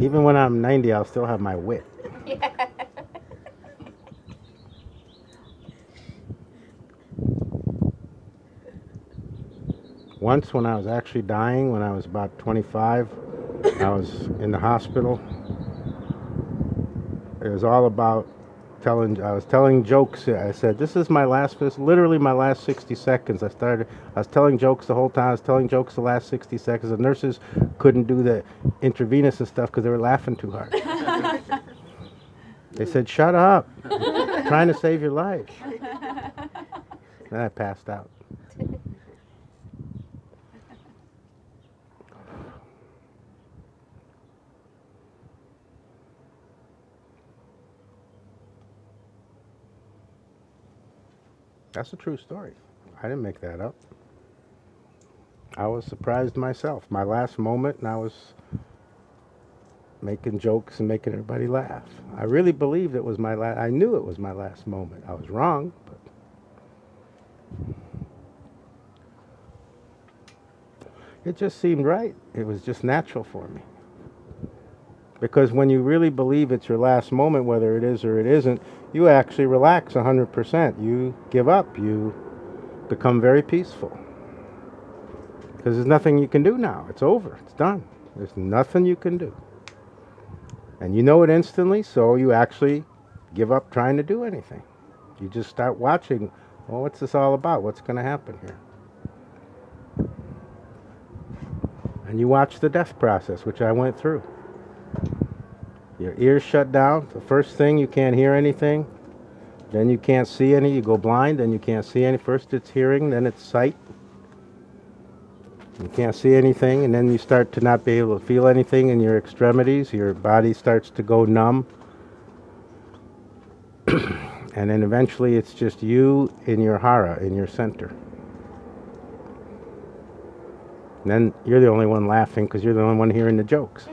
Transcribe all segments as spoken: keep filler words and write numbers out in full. Even when I'm ninety, I'll still have my wit. Yeah. Once, when I was actually dying, when I was about twenty-five, I was in the hospital. It was all about telling, I was telling jokes. I said, this is my last, this is literally my last sixty seconds. I started, I was telling jokes the whole time. I was telling jokes the last sixty seconds. The nurses couldn't do the intravenous and stuff because they were laughing too hard. They said, shut up. I'm trying to save your life. Then I passed out. That's a true story. I didn't make that up. I was surprised myself. My last moment, and I was making jokes and making everybody laugh. I really believed it was my last. I knew it was my last moment. I was wrong, but it just seemed right. It was just natural for me. Because when you really believe it's your last moment, whether it is or it isn't, you actually relax one hundred percent. You give up. You become very peaceful. Because there's nothing you can do now. It's over. It's done. There's nothing you can do. And you know it instantly, so you actually give up trying to do anything. You just start watching, well, what's this all about? What's going to happen here? And you watch the death process, which I went through. Your ears shut down. The first thing, you can't hear anything. Then you can't see any. You go blind. Then you can't see any. First it's hearing. Then it's sight. You can't see anything. And then you start to not be able to feel anything in your extremities. Your body starts to go numb. And then eventually it's just you in your hara, in your center. And then you're the only one laughing because you're the only one hearing the jokes.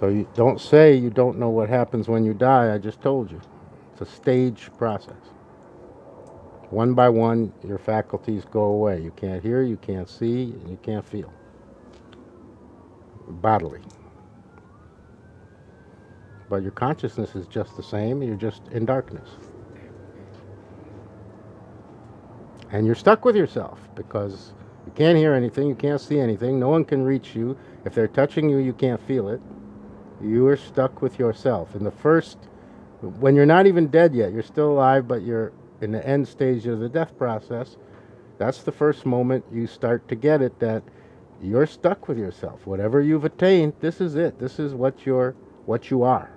So you don't say you don't know what happens when you die. I just told you. It's a stage process. One by one, your faculties go away. You can't hear, you can't see, and you can't feel. Bodily. But your consciousness is just the same. You're just in darkness. And you're stuck with yourself because you can't hear anything, you can't see anything, no one can reach you. If they're touching you, you can't feel it. You are stuck with yourself. In the first, when you're not even dead yet, you're still alive, but you're in the end stage of the death process, that's the first moment you start to get it, that you're stuck with yourself. Whatever you've attained, this is it. This is what you're, what you are.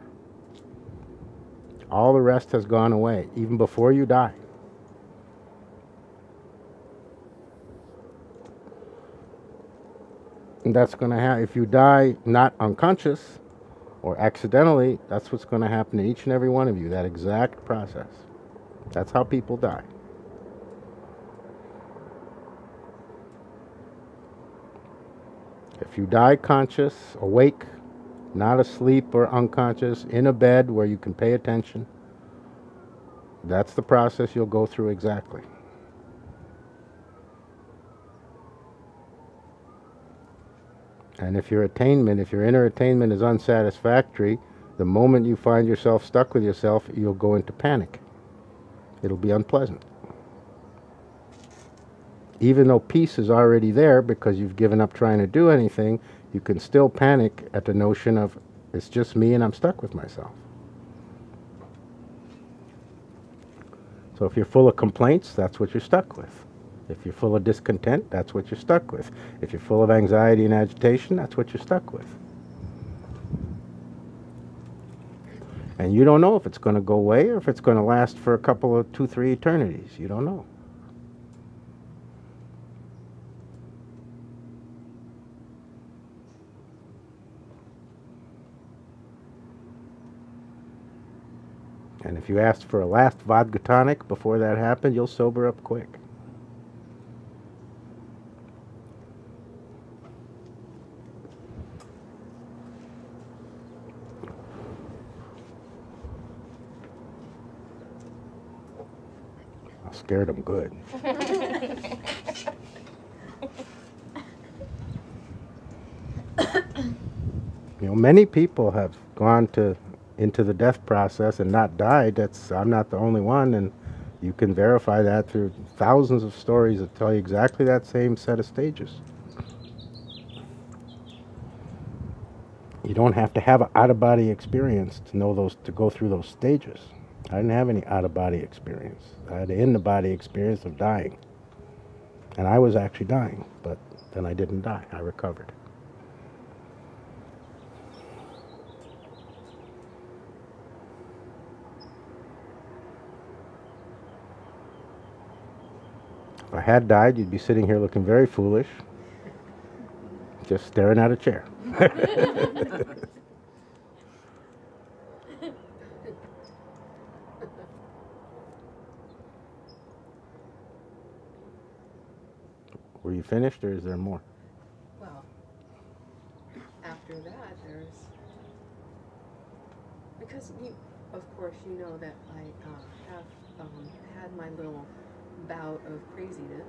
All the rest has gone away, even before you die. And that's going to happen if you die not unconscious or accidentally. That's what's going to happen to each and every one of you, that exact process. That's how people die. If you die conscious, awake, not asleep or unconscious, in a bed where you can pay attention, that's the process you'll go through exactly. And if your attainment, if your inner attainment is unsatisfactory, the moment you find yourself stuck with yourself, you'll go into panic. It'll be unpleasant. Even though peace is already there because you've given up trying to do anything, you can still panic at the notion of, it's just me and I'm stuck with myself. So if you're full of complaints, that's what you're stuck with. If you're full of discontent, that's what you're stuck with. If you're full of anxiety and agitation, that's what you're stuck with. And you don't know if it's going to go away or if it's going to last for a couple of two, three eternities. You don't know. And if you asked for a last vodka tonic before that happened, you'll sober up quick. Scared them good. You know, many people have gone to into the death process and not died. That's, I'm not the only one, and you can verify that through thousands of stories that tell you exactly that same set of stages. You don't have to have an out-of-body experience to know those, to go through those stages. I didn't have any out-of-body experience. I had an in-the-body experience of dying. And I was actually dying, but then I didn't die. I recovered. If I had died, you'd be sitting here looking very foolish, just staring at a chair. Were you finished, or is there more? Well, after that, there's... Because, you, of course, you know that I uh, have um, had my little bout of craziness,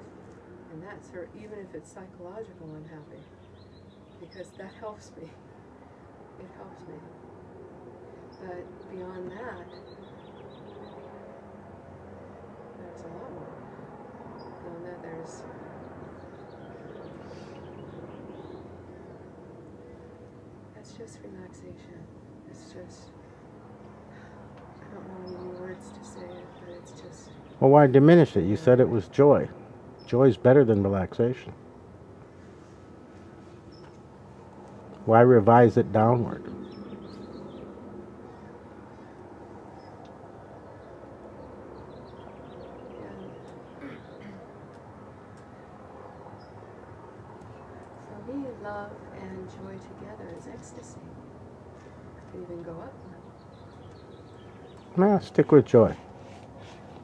and that's her, even if it's psychological, I'm happy, because that helps me. It helps me. But beyond that, there's a lot more. Beyond that, there's... It's just relaxation. It's just, I don't know any words to say it, but it's just... Well, why diminish it? You said it was joy. Joy is better than relaxation. Why revise it downward? For me, love and joy together is ecstasy. I can even go up now. Nah, stick with joy.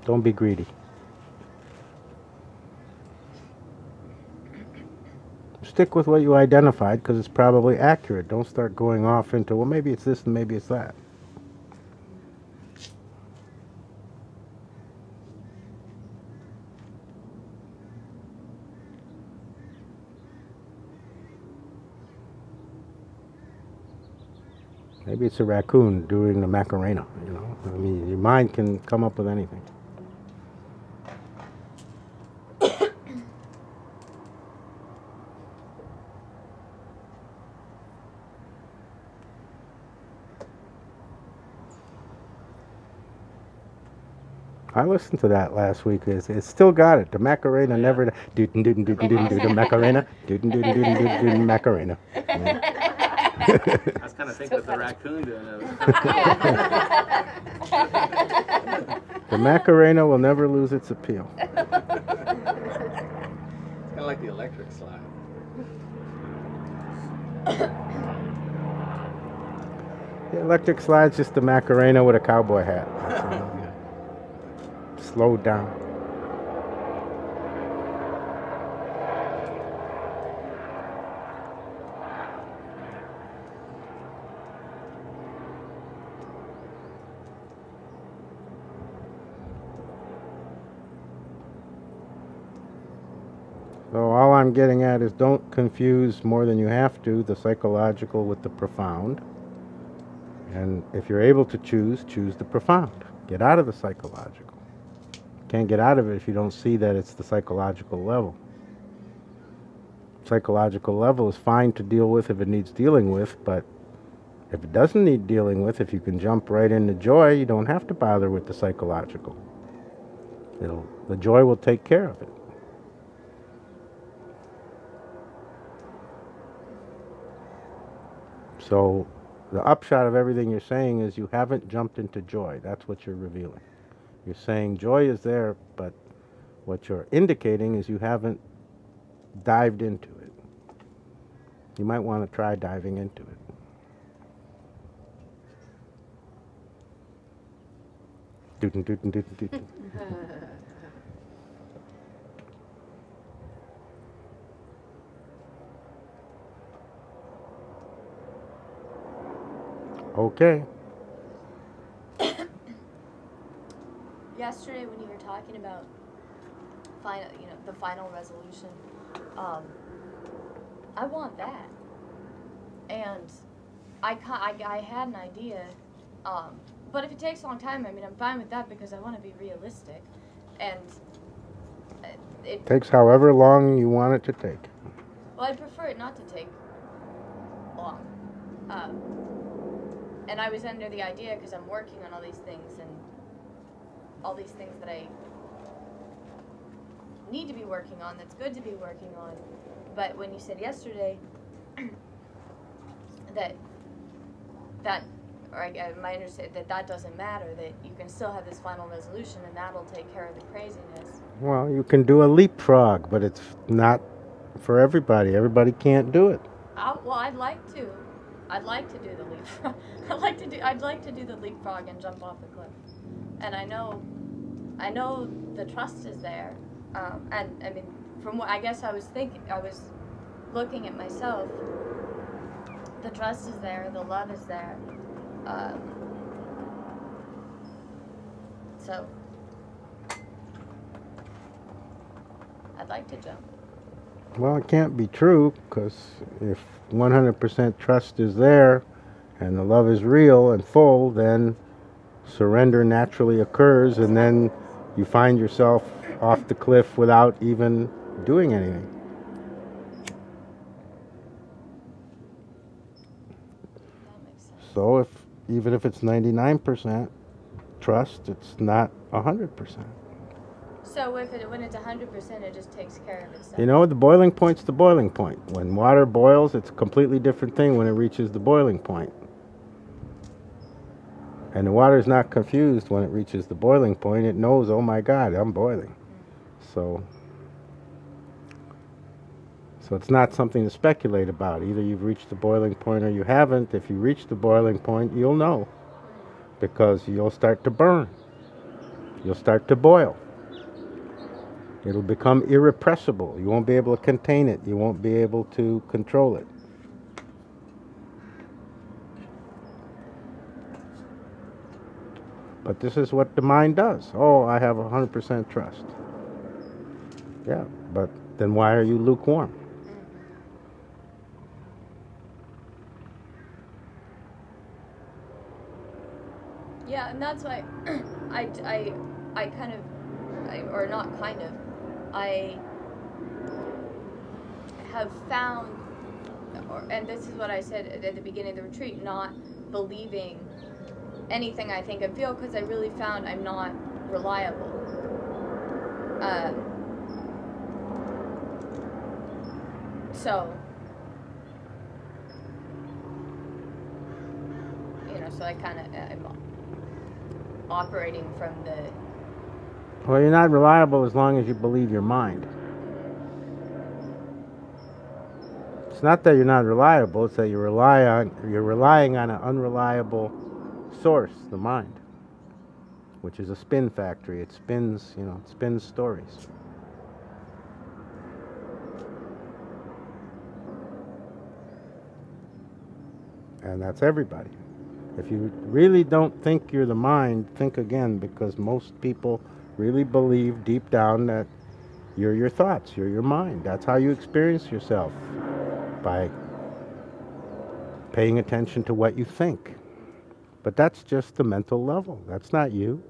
Don't be greedy. Stick with what you identified, because it's probably accurate. Don't start going off into, well, maybe it's this and maybe it's that. Maybe it's a raccoon doing the Macarena, you know. I mean, your mind can come up with anything. I listened to that last week. It's, it's still got it. The Macarena never... Do do do do do do the Macarena. Do do do do do the Macarena. I was kind of thinking of the raccoon doing that. The Macarena will never lose its appeal. It's kind of like the electric slide. The electric slide's just the Macarena with a cowboy hat. Slow down. So all I'm getting at is, don't confuse more than you have to the psychological with the profound. And if you're able to choose, choose the profound. Get out of the psychological. Can't get out of it if you don't see that it's the psychological level. Psychological level is fine to deal with if it needs dealing with, but if it doesn't need dealing with, if you can jump right into joy, you don't have to bother with the psychological. It'll, the joy will take care of it. So the upshot of everything you're saying is you haven't jumped into joy. That's what you're revealing. You're saying joy is there, but what you're indicating is you haven't dived into it. You might want to try diving into it. Dootin dootin dootin dootin. Okay. Yesterday, when you were talking about final, you know, the final resolution, um, I want that. And I, I, I had an idea, um, but if it takes a long time, I mean, I'm fine with that because I want to be realistic. And it takes however long you want it to take. Well, I'd prefer it not to take long. Um, and I was under the idea, because I'm working on all these things and all these things that I need to be working on, that's good to be working on. But when you said yesterday that that, or I, I might understand that that doesn't matter, that you can still have this final resolution and that'll take care of the craziness. Well, you can do a leapfrog, but it's not for everybody. Everybody can't do it. I, well, I'd like to. I'd like to do the leapfrog. I'd like to do. I'd like to do the leapfrog and jump off the cliff. And I know, I know the trust is there. Um, and I mean, from what I guess I was thinking, I was looking at myself. The trust is there. The love is there. Um, so I'd like to jump. Well, it can't be true, because if one hundred percent trust is there and the love is real and full, then surrender naturally occurs, and then you find yourself off the cliff without even doing anything. So if even if it's ninety-nine percent trust, it's not one hundred percent. So if it, when it's one hundred percent, it just takes care of itself. You know, the boiling point's the boiling point. When water boils, it's a completely different thing when it reaches the boiling point. And the water's not confused when it reaches the boiling point. It knows, oh my God, I'm boiling. Mm-hmm. So, so it's not something to speculate about. Either you've reached the boiling point or you haven't. If you reach the boiling point, you'll know, because you'll start to burn. You'll start to boil. It'll become irrepressible. You won't be able to contain it. You won't be able to control it. But this is what the mind does. Oh, I have one hundred percent trust. Yeah, but then why are you lukewarm? Yeah, and that's why I, I, I kind of, I, or not kind of, I have found, or, and this is what I said at the beginning of the retreat, not believing anything I think and feel, because I really found I'm not reliable. Uh, so, you know, so I kind of, I'm operating from the... Well, you're not reliable as long as you believe your mind. It's not that you're not reliable, it's that you rely on, you're relying on an unreliable source, the mind, which is a spin factory. It spins, you know, it spins stories. And that's everybody. If you really don't think you're the mind, think again, because most people really believe deep down that you're your thoughts, you're your mind. That's how you experience yourself, by paying attention to what you think. But that's just the mental level. That's not you.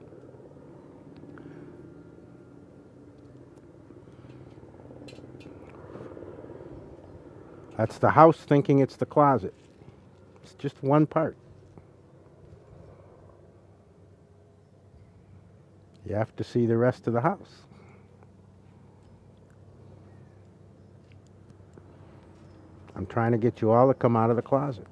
That's the house thinking it's the closet. It's just one part. You have to see the rest of the house. I'm trying to get you all to come out of the closet.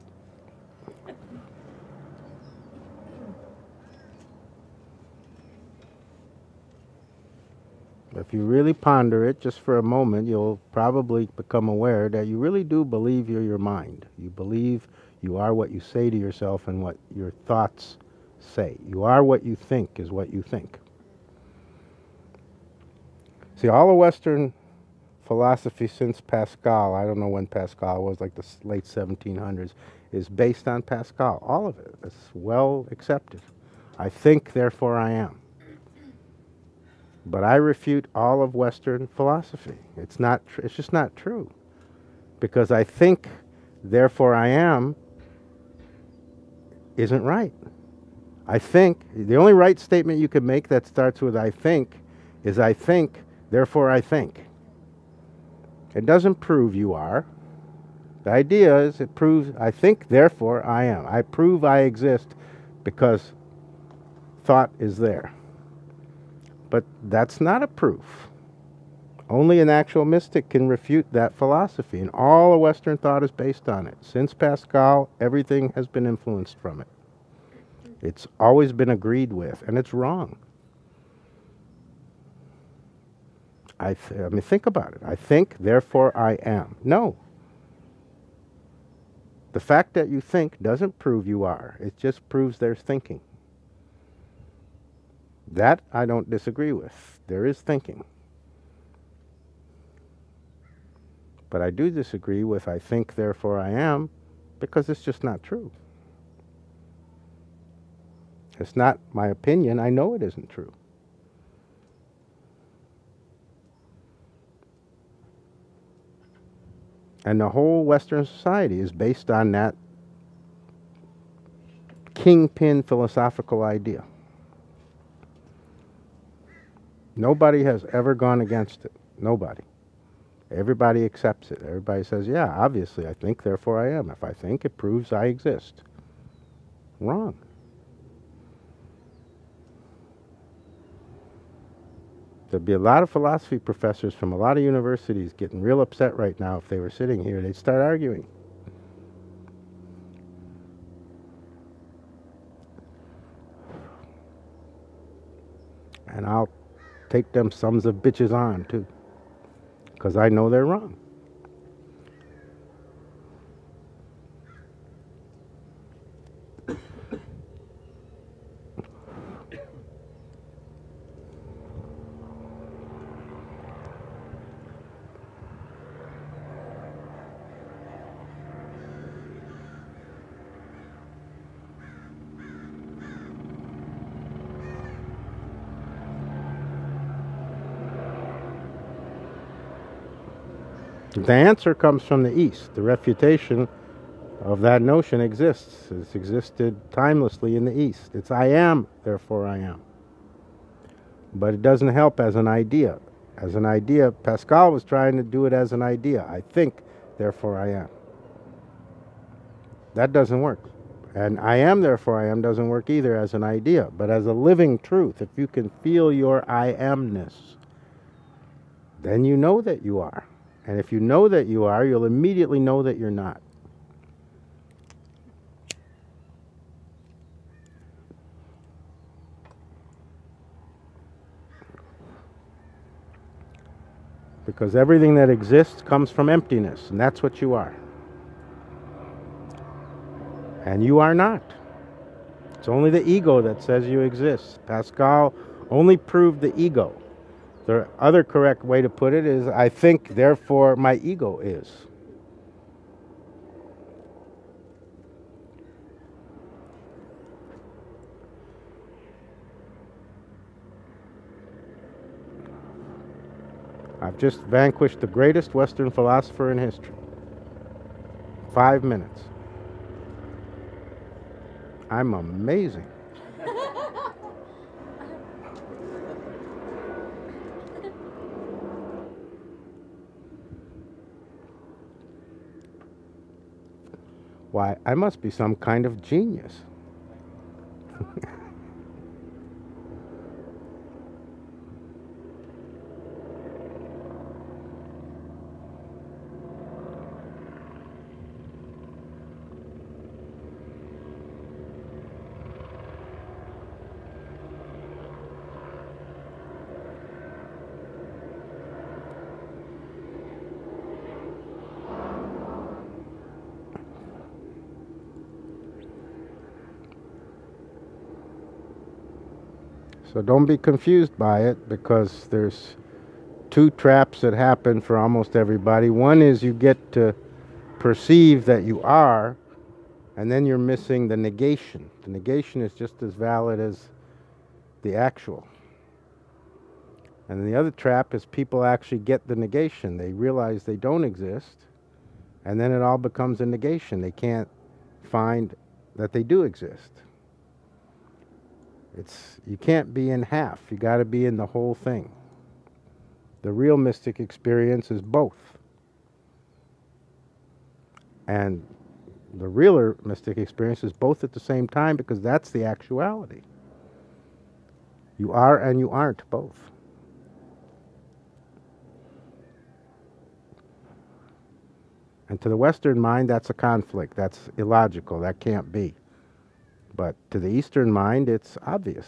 If you really ponder it just for a moment, you'll probably become aware that you really do believe you're your mind. You believe you are what you say to yourself and what your thoughts say. You are what you think is what you think. See, all the Western philosophy since Pascal, I don't know when Pascal was, like the late seventeen hundreds, is based on Pascal. All of it. It's well accepted. I think, therefore I am. But I refute all of Western philosophy. It's not. Tr it's just not true. Because I think therefore I am isn't right. I think, the only right statement you could make that starts with I think is I think, therefore I think. It doesn't prove you are. The idea is it proves I think, therefore I am. I prove I exist because thought is there. But that's not a proof. Only an actual mystic can refute that philosophy, and all of Western thought is based on it. Since Pascal, everything has been influenced from it. It's always been agreed with, and it's wrong. I, th I mean, think about it. I think, therefore I am. No. The fact that you think doesn't prove you are. It just proves there's thinking. That I don't disagree with. There is thinking. But I do disagree with I think, therefore I am, because it's just not true. It's not my opinion. I know it isn't true. And the whole Western society is based on that kingpin philosophical idea. Nobody has ever gone against it. Nobody. Everybody accepts it. Everybody says, yeah, obviously I think, therefore I am. If I think, it proves I exist. Wrong. There'd be a lot of philosophy professors from a lot of universities getting real upset right now if they were sitting here. They'd start arguing. And I'll take them sons of bitches on, too. Because I know they're wrong. The answer comes from the East. The refutation of that notion exists. It's existed timelessly in the East. It's I am, therefore I am. But it doesn't help as an idea. As an idea, Pascal was trying to do it as an idea. I think, therefore I am. That doesn't work. And I am, therefore I am doesn't work either as an idea. But as a living truth, if you can feel your I amness, then you know that you are. And if you know that you are, you'll immediately know that you're not. Because everything that exists comes from emptiness, and that's what you are. And you are not. It's only the ego that says you exist. Pascal only proved the ego. The other correct way to put it is, I think, therefore, my ego is. I've just vanquished the greatest Western philosopher in history. Five minutes. I'm amazing. Why, I must be some kind of genius. So don't be confused by it, because there's two traps that happen for almost everybody. One is you get to perceive that you are, and then you're missing the negation. The negation is just as valid as the actual. And the other trap is people actually get the negation. They realize they don't exist, And then it all becomes a negation. They can't find that they do exist. It's, you can't be in half. You got to be in the whole thing. The real mystic experience is both. And the realer mystic experience is both at the same time, because that's the actuality. You are and you aren't both. And to the Western mind, that's a conflict. That's illogical. That can't be. But to the Eastern mind, it's obvious.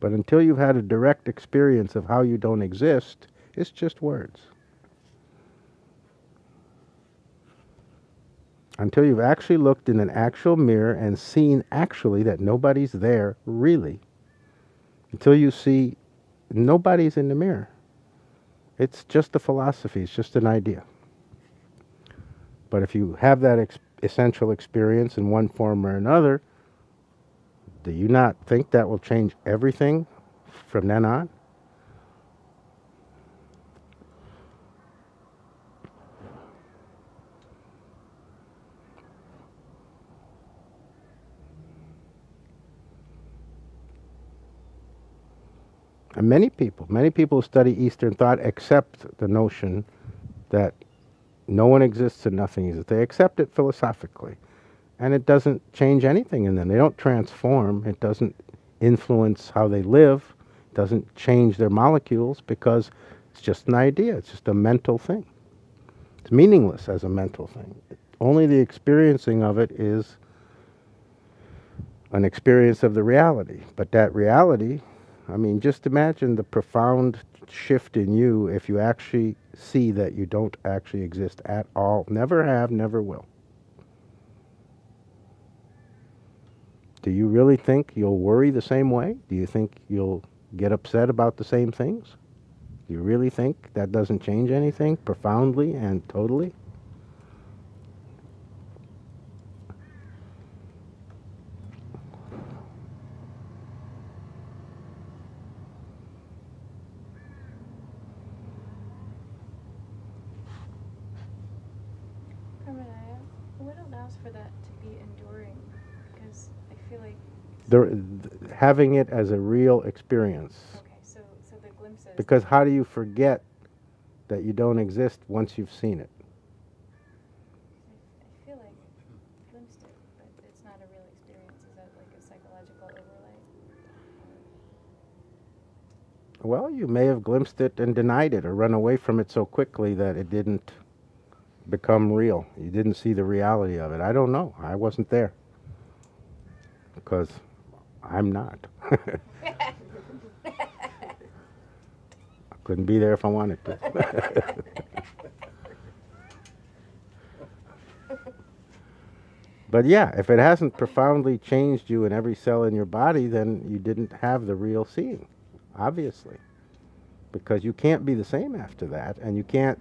But until you've had a direct experience of how you don't exist, it's just words. Until you've actually looked in an actual mirror and seen actually that nobody's there, really. Until you see nobody's in the mirror. It's just a philosophy, it's just an idea. But if you have that ex- essential experience in one form or another, do you not think that will change everything from then on? And many people, many people study Eastern thought accept the notion that no one exists and nothing is. They accept it philosophically. And it doesn't change anything in them. They don't transform. It doesn't influence how they live. It doesn't change their molecules, because it's just an idea. It's just a mental thing. It's meaningless as a mental thing. Only the experiencing of it is an experience of the reality. But that reality, I mean, just imagine the profound shift in you if you actually see that you don't actually exist at all. Never have, never will. Do you really think you'll worry the same way? Do you think you'll get upset about the same things? Do you really think that doesn't change anything profoundly and totally? Premodaya, what allows for that to be enduring? Because I feel like the, the, having it as a real experience. Okay, so, so the glimpses. Because how do you forget that you don't exist once you've seen it? I, I feel like I glimpsed it, but it's not a real experience. Is that like a psychological overlay? Well, you may have glimpsed it and denied it, or run away from it so quickly that it didn't become real. You didn't see the reality of it. I don't know. I wasn't there. Because I'm not. I couldn't be there if I wanted to. But yeah, if it hasn't profoundly changed you in every cell in your body, then you didn't have the real seeing, obviously. Because you can't be the same after that, and you can't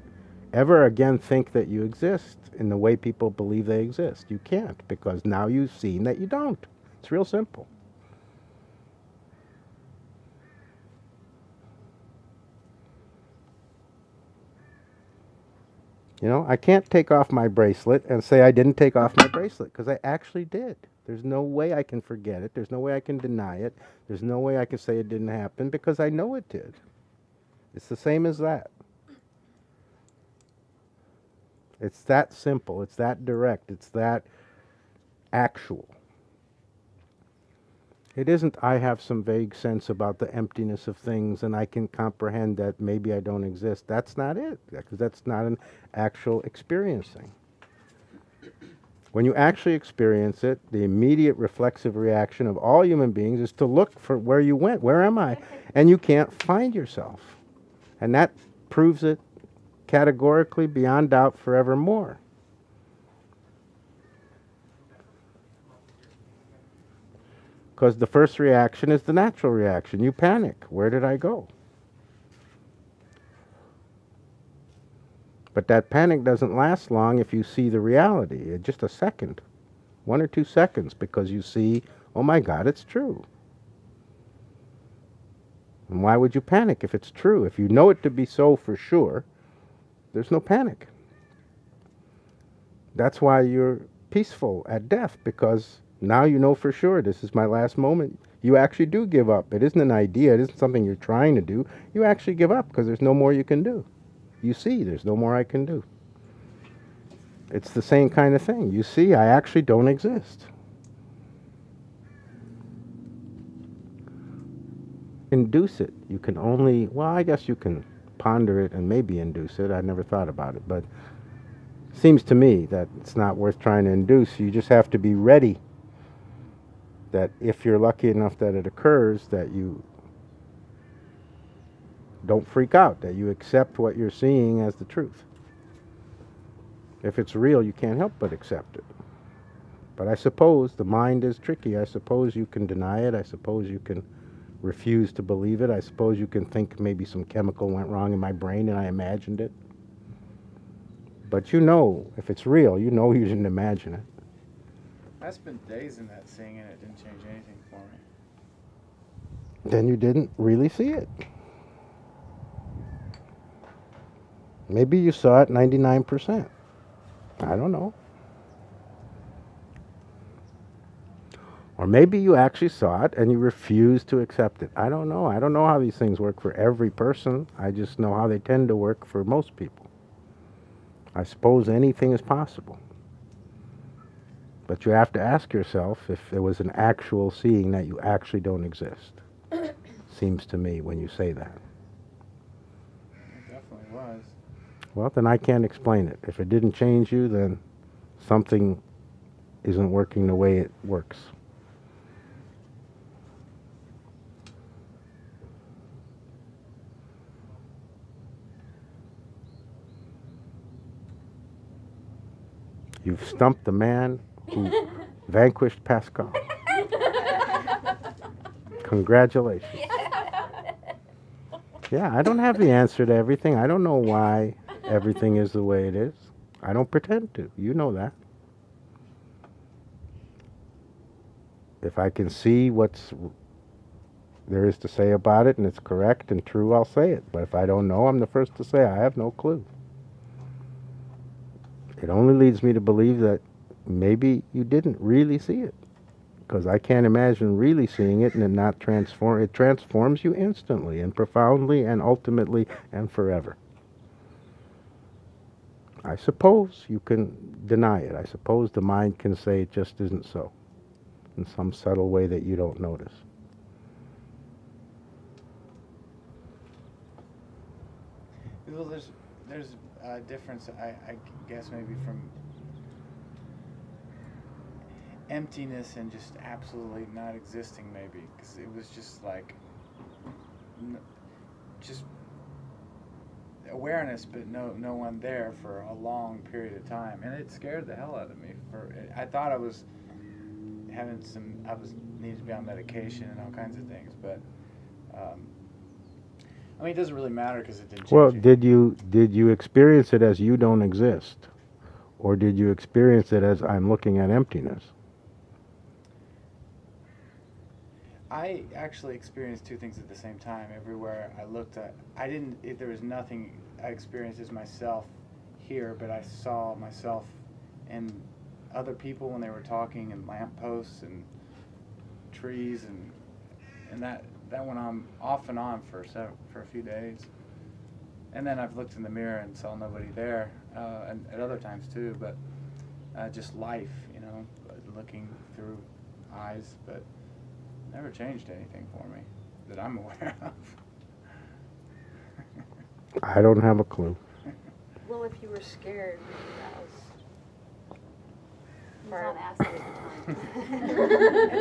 ever again think that you exist in the way people believe they exist. You can't, because now you've seen that you don't. It's real simple. You know, I can't take off my bracelet and say I didn't take off my bracelet, because I actually did. There's no way I can forget it. There's no way I can deny it. There's no way I can say it didn't happen, because I know it did. It's the same as that. It's that simple. It's that direct. It's that actual. It isn't, I have some vague sense about the emptiness of things and I can comprehend that maybe I don't exist. That's not it, because that's not an actual experiencing. When you actually experience it, the immediate reflexive reaction of all human beings is to look for where you went. Where am I? And you can't find yourself. And that proves it categorically, beyond doubt, forevermore. Because the first reaction is the natural reaction. You panic. Where did I go? But that panic doesn't last long if you see the reality. Just a second, one or two seconds, because you see oh my God, it's true. And why would you panic if it's true? If you know it to be so for sure, there's no panic. That's why you're peaceful at death, because now you know for sure this is my last moment. You actually do give up. It isn't an idea. It isn't something you're trying to do. You actually give up because there's no more you can do. You see, there's no more I can do. It's the same kind of thing. You see, I actually don't exist. Induce it. You can only, well, I guess you can ponder it and maybe induce it. I never thought about it, but it seems to me that it's not worth trying to induce. You just have to be ready that if you're lucky enough that it occurs, that you don't freak out, that you accept what you're seeing as the truth. If it's real, you can't help but accept it. But I suppose the mind is tricky. I suppose you can deny it. I suppose you can refuse to believe it. I suppose you can think maybe some chemical went wrong in my brain and I imagined it. But you know, if it's real, you know you didn't imagine it. I spent days in that seeing and it didn't change anything for me. Then you didn't really see it. Maybe you saw it ninety-nine percent. I don't know. Or maybe you actually saw it and you refused to accept it. I don't know. I don't know how these things work for every person. I just know how they tend to work for most people. I suppose anything is possible. But you have to ask yourself if there was an actual seeing that you actually don't exist. Seems to me when you say that. It definitely was. Well, then I can't explain it. If it didn't change you, then something isn't working the way it works. You've stumped the man who vanquished Pascal. Congratulations. Yeah, I don't have the answer to everything. I don't know why everything is the way it is. I don't pretend to. You know that. If I can see what's there is to say about it and it's correct and true, I'll say it. But if I don't know, I'm the first to say I have no clue. It only leads me to believe that maybe you didn't really see it, because I can't imagine really seeing it and it not transform. It transforms you instantly and profoundly and ultimately and forever. I suppose you can deny it. I suppose the mind can say it just isn't so in some subtle way that you don't notice. Well, there's, there's Uh, difference, I, I guess, maybe from emptiness and just absolutely not existing, maybe, because it was just like n just awareness, but no, no one there for a long period of time, and it scared the hell out of me. For I thought I was having some, I was needed to be on medication and all kinds of things, but. Um, I mean, it doesn't really matter because it didn't change. Well, did you, did you experience it as you don't exist? Or did you experience it as I'm looking at emptiness? I actually experienced two things at the same time. Everywhere I looked at, I didn't, if there was nothing I experienced as myself here, but I saw myself and other people when they were talking, and lampposts and trees, and, and that... That went on off and on for so, for a few days, and then I've looked in the mirror and saw nobody there, uh, and at other times too. But uh, just life, you know, looking through eyes, but never changed anything for me that I'm aware of. I don't have a clue. Well, if you were scared, that was. It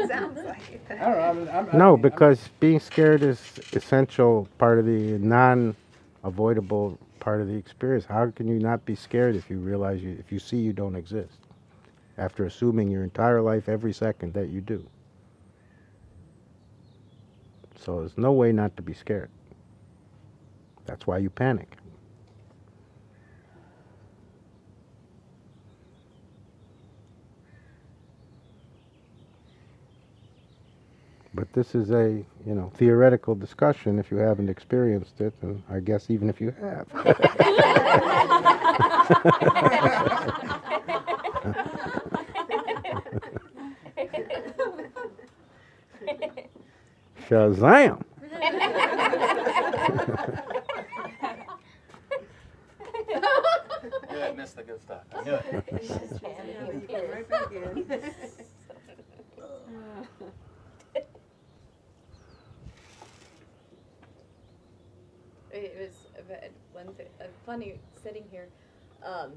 sounds like it. I don't know, I'm, I'm, no, I'm, because I'm, being scared is essential part of the non-avoidable part of the experience. How can you not be scared if you realize you, if you see you don't exist? After assuming your entire life, every second, that you do. So there's no way not to be scared. That's why you panic. But this is a, you know, theoretical discussion if you haven't experienced it, and I guess even if you have. Shazam! Yeah, I missed the good stuff. I knew it. It was one thing, funny sitting here. Um,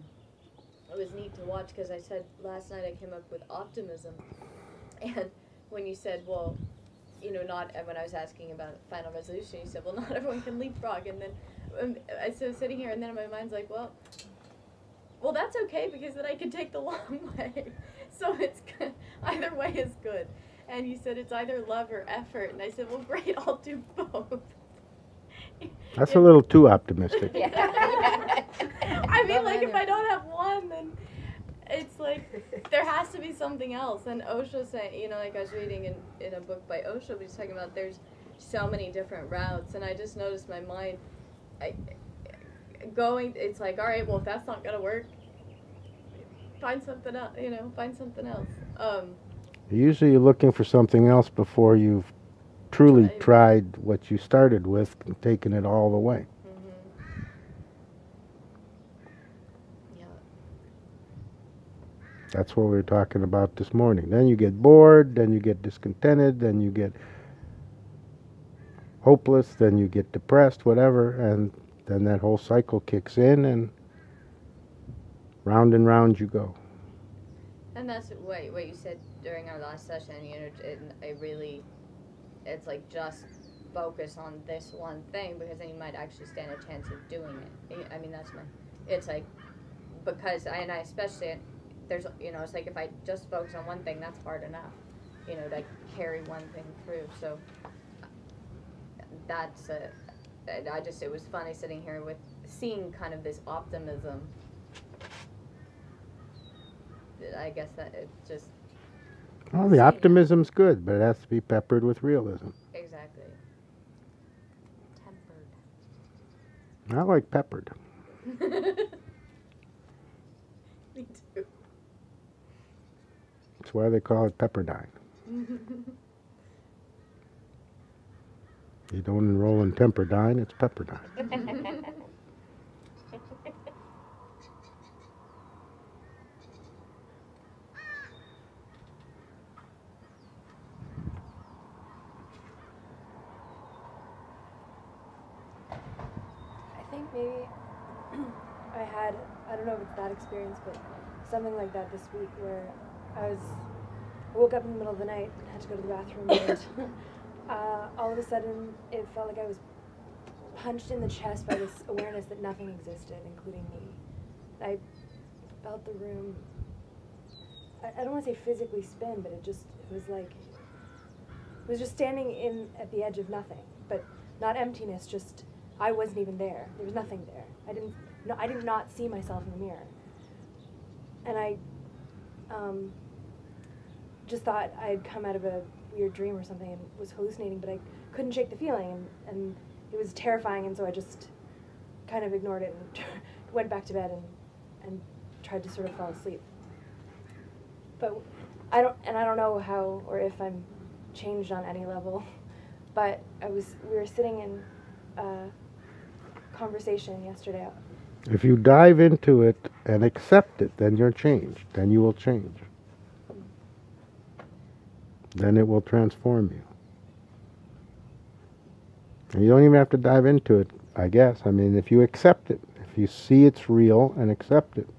it was neat to watch because I said last night I came up with optimism, and when you said, well, you know, not when I was asking about final resolution, you said, well, not everyone can leapfrog, and then um, I so sitting here, and then my mind's like, well, well, that's okay because then I can take the long way. So it's good. Either way is good. And you said it's either love or effort, and I said, well, great, I'll do both. That's a little too optimistic. Yeah. I mean, like, if I don't have one, then it's like there has to be something else. And Osho said, you know, like I was reading in, in a book by Osho, we were talking about there's so many different routes. And I just noticed my mind I, going, it's like, all right, well, if that's not going to work, find something else, you know, find something else. Um, Usually you're looking for something else before you've truly tried. tried what you started with, and taken it all the way. Mm-hmm. Yeah. That's what we were talking about this morning. Then you get bored, then you get discontented, then you get hopeless, then you get depressed, whatever, and then that whole cycle kicks in, and round and round you go. And that's what, what you said during our last session, you know, it, it really... It's like just focus on this one thing because then you might actually stand a chance of doing it. I mean, that's my, it's like, because I, and I especially, there's, you know, it's like if I just focus on one thing, that's hard enough, you know, to carry one thing through. So that's, a, I just, it was funny sitting here with, seeing kind of this optimism. I guess that it just, well, the optimism's good, but it has to be peppered with realism. Exactly. Tempered. I like peppered. Me too. That's why they call it Pepperdine. You don't enroll in Pepperdine, it's Pepperdine. Experience, but something like that this week where I was I woke up in the middle of the night and had to go to the bathroom, and uh, all of a sudden it felt like I was punched in the chest by this awareness that nothing existed, including me. I felt the room, I, I don't want to say physically spin, but it just it was like it was just standing in at the edge of nothing, but not emptiness, just I wasn't even there. There was nothing there. I didn't no I did not see myself in the mirror. And I um, just thought I had come out of a weird dream or something and was hallucinating, but I couldn't shake the feeling, and, and it was terrifying, and so I just kind of ignored it and went back to bed and, and tried to sort of fall asleep. But I don't, and I don't know how or if I'm changed on any level, but I was, we were sitting in a conversation yesterday. If you dive into it and accept it, then you're changed. Then you will change. Then it will transform you. And you don't even have to dive into it, I guess. I mean, if you accept it, if you see it's real and accept it,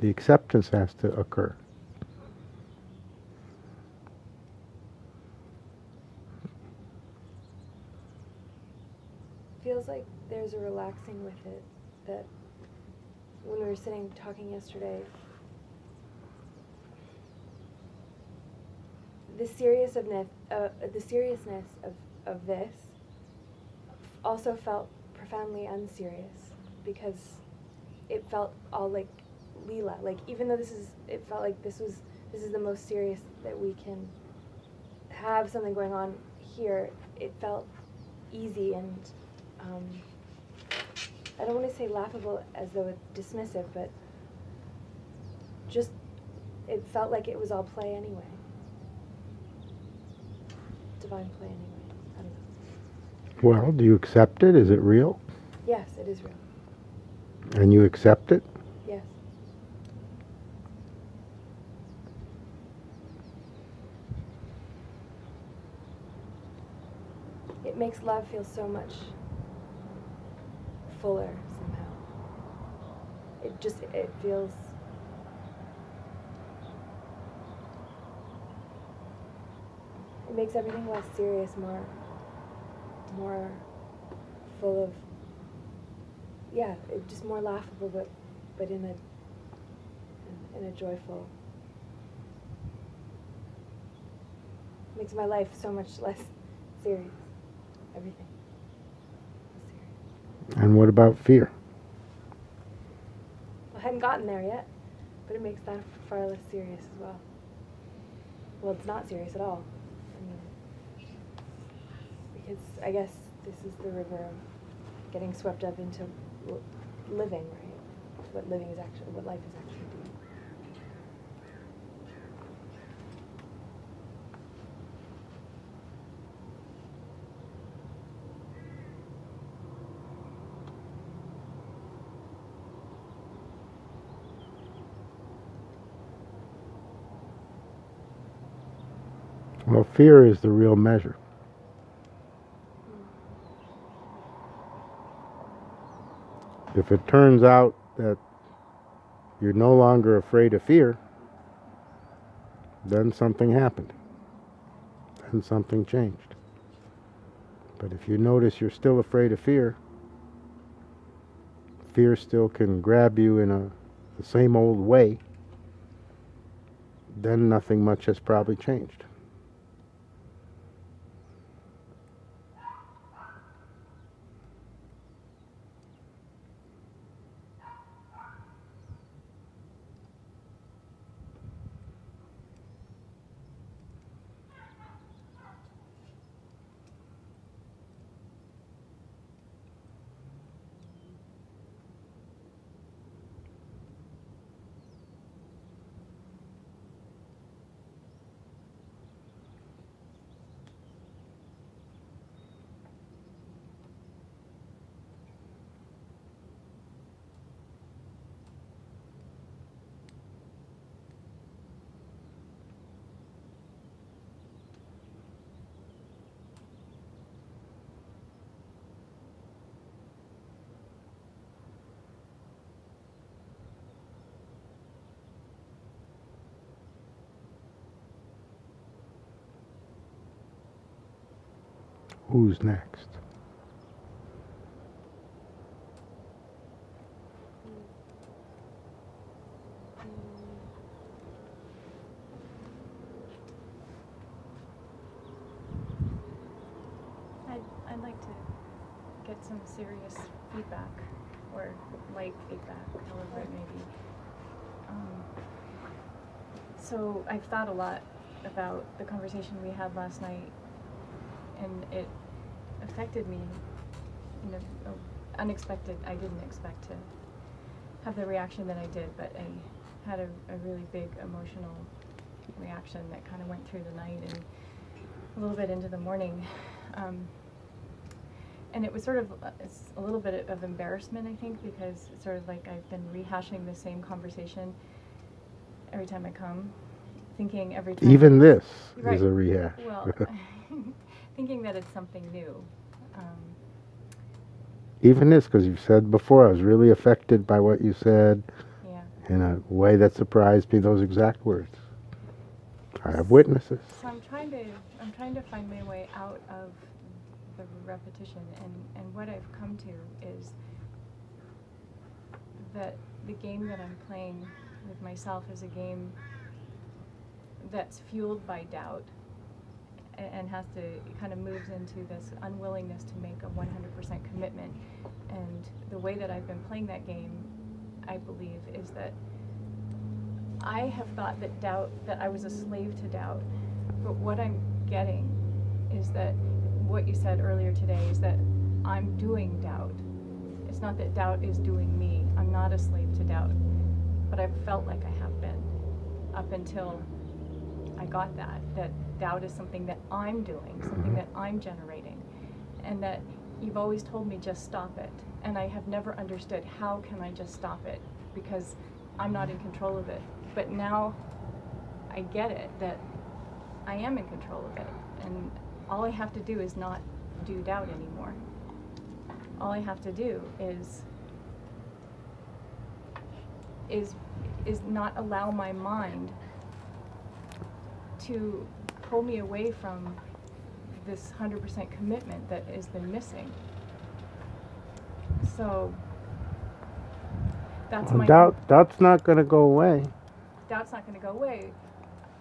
the acceptance has to occur. Feels like there's a relaxing with it. That when we were sitting talking yesterday, the seriousness, uh, the seriousness of, of this also felt profoundly unserious, because it felt all like Leela. Like even though this is, it felt like this was this is the most serious that we can have something going on here, it felt easy and um, I don't want to say laughable as though it's dismissive, but just it felt like it was all play anyway. Divine play anyway. I don't know. Well, do you accept it? Is it real? Yes, it is real. And you accept it? Yes. It makes love feel so much fuller somehow. It just, it feels... It makes everything less serious, more, more full of, yeah, it just more laughable, but, but in a, in a joyful. It makes my life so much less serious. Everything is serious. And what about fear? Well, I hadn't gotten there yet, but it makes that far less serious as well. Well, it's not serious at all. It's, I guess this is the river of getting swept up into living, right? What living is actually, what life is actually doing. Well, fear is the real measure. If it turns out that you're no longer afraid of fear, then something happened. Then something changed. But if you notice you're still afraid of fear, fear still can grab you in a, the same old way, then nothing much has probably changed. Who's next? I'd, I'd like to get some serious feedback, or light feedback, however it may be. Um, so I've thought a lot about the conversation we had last night, and it affected me in an unexpected, I didn't expect to have the reaction that I did, but I had a, a really big emotional reaction that kind of went through the night and a little bit into the morning. Um, and it was sort of it's a little bit of embarrassment, I think, because it's sort of like I've been rehashing the same conversation every time I come, thinking every time. Even this right, is a rehash. Well, thinking that it's something new. Um, Even this, because you've said before, I was really affected by what you said, yeah, in a way that surprised me, those exact words. I have witnesses. So I'm trying to, I'm trying to find my way out of the repetition, and, and what I've come to is that the game that I'm playing with myself is a game that's fueled by doubt, and has to, it kind of moves into this unwillingness to make a one hundred percent commitment. And the way that I've been playing that game, I believe, is that I have thought that doubt, that I was a slave to doubt. But what I'm getting is that what you said earlier today is that I'm doing doubt. It's not that doubt is doing me. I'm not a slave to doubt, but I've felt like I have been up until I got that, that doubt is something that I'm doing, something that I'm generating, and that you've always told me just stop it, and I have never understood how can I just stop it because I'm not in control of it. But now I get it that I am in control of it, and all I have to do is not do doubt anymore. All I have to do is is is not allow my mind to pull me away from this one hundred percent commitment that has been missing. So that's well, my doubt. Doubt's not going to go away. Doubt's not going to go away.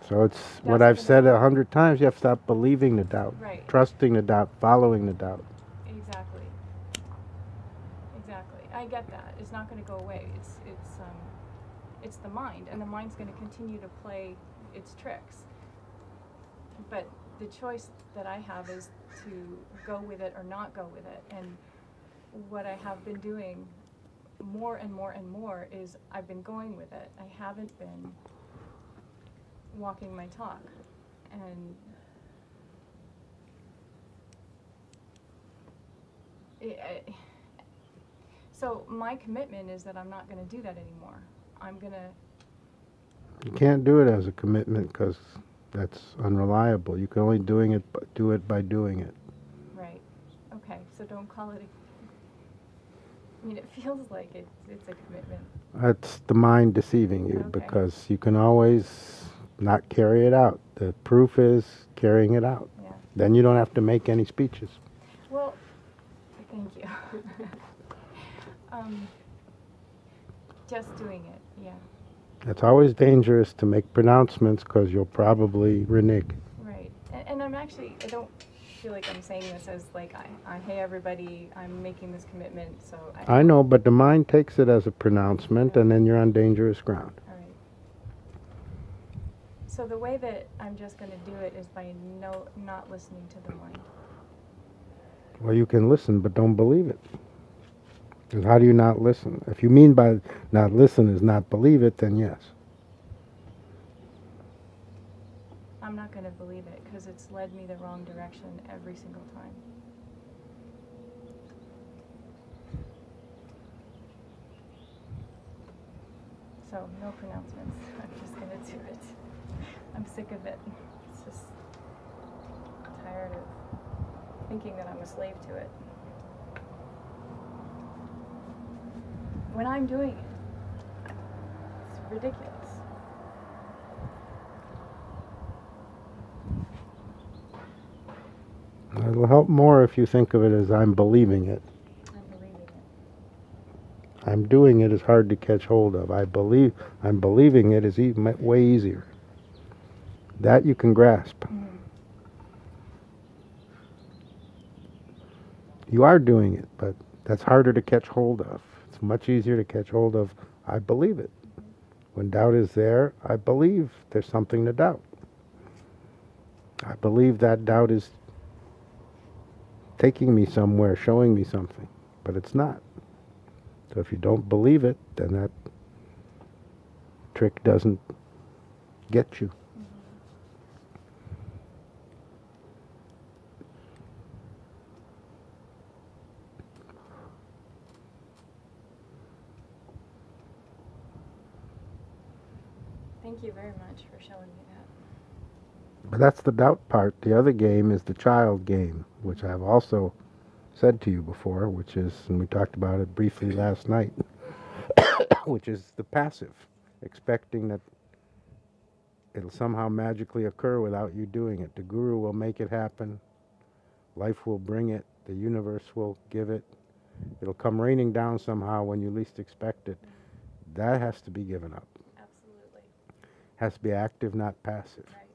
So it's doubt's what I've said a hundred times. You have to stop believing the doubt, right. Trusting the doubt, following the doubt. Exactly. Exactly. I get that. It's not going to go away. It's it's um, it's the mind, and the mind's going to continue to play its tricks. But the choice that I have is to go with it or not go with it. And what I have been doing more and more and more is I've been going with it. I haven't been walking my talk. And it, I, so my commitment is that I'm not going to do that anymore. I'm going to... You can't do it as a commitment because... that's unreliable. You can only doing it, do it by doing it. Right. Okay. So don't call it a, I mean, it feels like it, it's a commitment. That's the mind deceiving you, okay. Because you can always not carry it out. The proof is carrying it out. Yeah. Then you don't have to make any speeches. Well, thank you. um, just doing it, yeah. It's always dangerous to make pronouncements because you'll probably renege. Right. And, and I'm actually, I don't feel like I'm saying this as like, I, I, hey everybody, I'm making this commitment, so... I, I know, but the mind takes it as a pronouncement, okay. And then you're on dangerous ground. All right. So the way that I'm just going to do it is by no, not listening to the mind. Well, you can listen, but don't believe it. Because how do you not listen? If you mean by not listen is not believe it, then yes. I'm not going to believe it because it's led me the wrong direction every single time. So, no pronouncements. I'm just going to do it. I'm sick of it. It's just I'm tired of thinking that I'm a slave to it. When I'm doing it, it's ridiculous. It'll help more if you think of it as I'm believing it. I'm believing it. I'm doing it is hard to catch hold of. I believe, I'm believing it is even way easier. That you can grasp. Mm. You are doing it, but that's harder to catch hold of. It's much easier to catch hold of, I believe it. When doubt is there, I believe there's something to doubt. I believe that doubt is taking me somewhere, showing me something, but it's not. So if you don't believe it, then that trick doesn't get you. Thank you very much for showing me that. But that's the doubt part. The other game is the child game, which I've also said to you before, which is, and we talked about it briefly last night, which is the passive, expecting that it'll somehow magically occur without you doing it. The guru will make it happen. Life will bring it. The universe will give it. It'll come raining down somehow when you least expect it. That has to be given up. Has to be active, not passive. Right.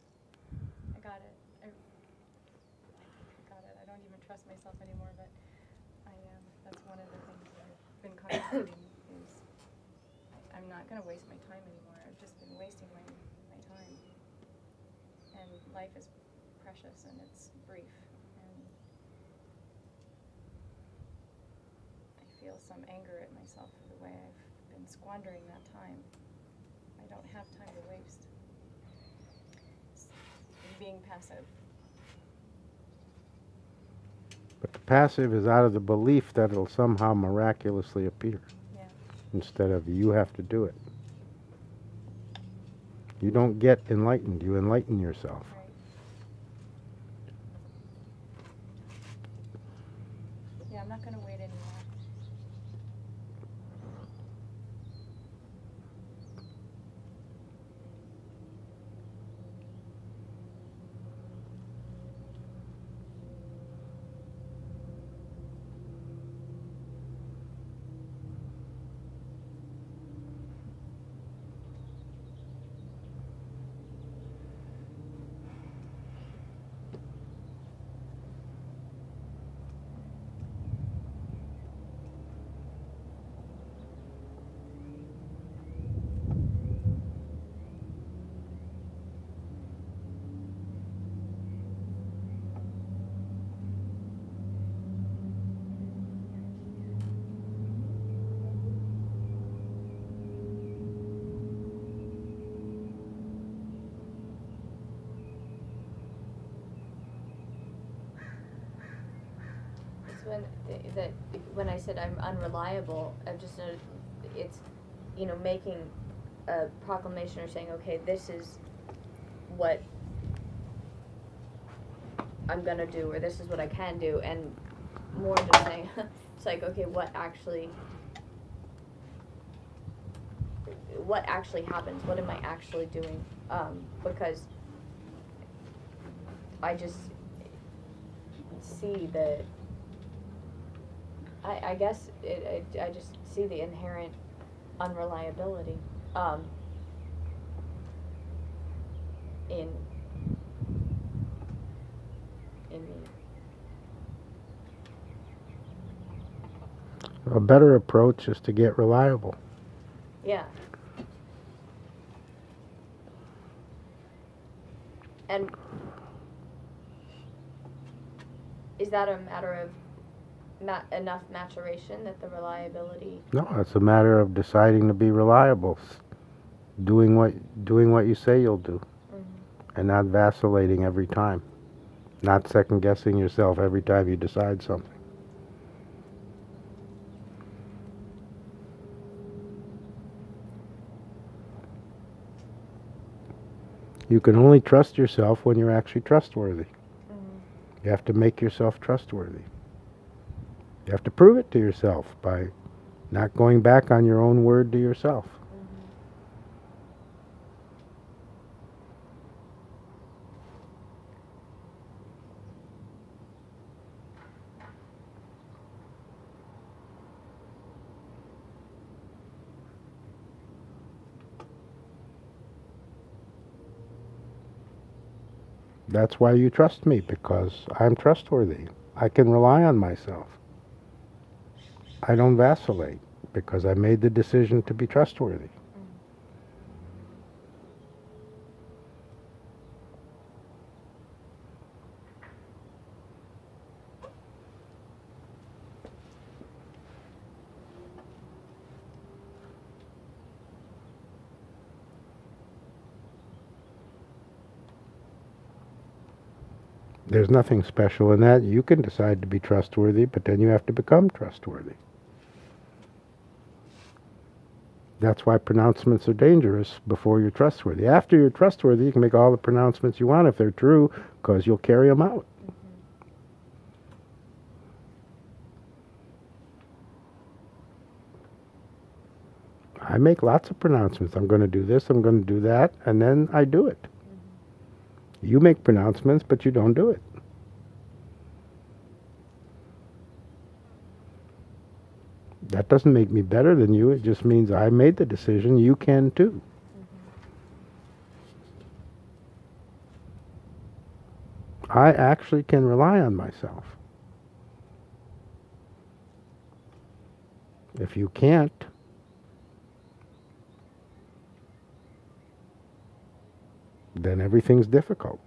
I got it. I, I got it. I don't even trust myself anymore, but I am. Um, that's one of the things that I've been contemplating is I, I'm not going to waste my time anymore. I've just been wasting my, my time. And life is precious and it's brief. And I feel some anger at myself for the way I've been squandering that time. I don't have time to waste in being passive. But the passive is out of the belief that it'll somehow miraculously appear. Yeah. Instead of you have to do it. You don't get enlightened, you enlighten yourself. Right. Yeah, I'm not going to wait anymore. When th that when I said I'm unreliable, I've just noticed it's, you know, making a proclamation or saying, okay, this is what I'm gonna do, or this is what I can do, and more just saying, it's like, okay, what actually, what actually happens? What am I actually doing? Um, because I just see the. I, I guess it, I, I just see the inherent unreliability um, in in me. A better approach is to get reliable. Yeah. And is that a matter of not enough maturation that the reliability? No, it's a matter of deciding to be reliable, doing what doing what you say you'll do, mm-hmm. and not vacillating every time, not second guessing yourself every time you decide something. You can only trust yourself when you're actually trustworthy. Mm-hmm. You have to make yourself trustworthy. You have to prove it to yourself by not going back on your own word to yourself. Mm-hmm. That's why you trust me, because I'm trustworthy. I can rely on myself. I don't vacillate because I made the decision to be trustworthy. There's nothing special in that. You can decide to be trustworthy, but then you have to become trustworthy. That's why pronouncements are dangerous before you're trustworthy. After you're trustworthy, you can make all the pronouncements you want if they're true, because you'll carry them out. Mm-hmm. I make lots of pronouncements. I'm going to do this, I'm going to do that, and then I do it. Mm-hmm. You make pronouncements, but you don't do it. That doesn't make me better than you. It just means I made the decision. You can too. Mm-hmm. I actually can rely on myself. If you can't, then everything's difficult.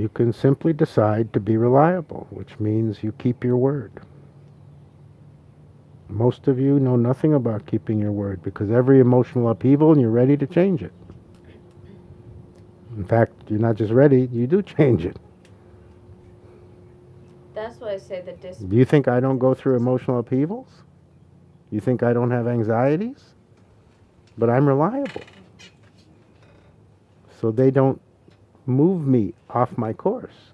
You can simply decide to be reliable, which means you keep your word. Most of you know nothing about keeping your word because every emotional upheaval and you're ready to change it. In fact, you're not just ready, you do change it. That's why I say that this... Do you think I don't go through emotional upheavals? You think I don't have anxieties? But I'm reliable. So they don't move me off my course.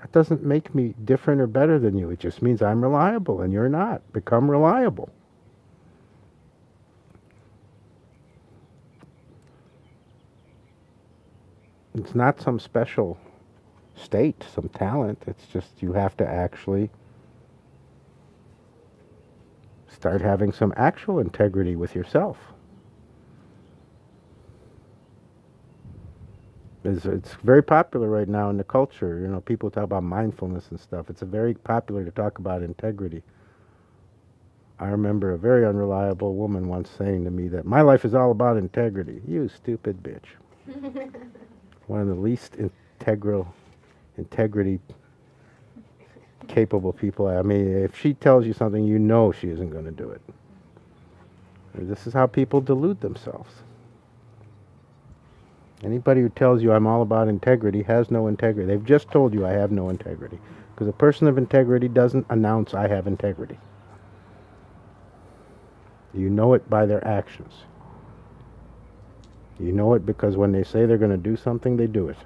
That doesn't make me different or better than you. It just means I'm reliable and you're not. Become reliable. It's not some special state, some talent. It's just you have to actually start having some actual integrity with yourself. It's, it's very popular right now in the culture. You know, people talk about mindfulness and stuff. It's very popular to talk about integrity. I remember a very unreliable woman once saying to me that my life is all about integrity. You stupid bitch. One of the least integral, integrity capable people. I mean, if she tells you something, you know she isn't going to do it. And this is how people delude themselves. Anybody who tells you I'm all about integrity has no integrity. They've just told you I have no integrity. Because a person of integrity doesn't announce I have integrity. You know it by their actions. You know it because when they say they're going to do something, they do it.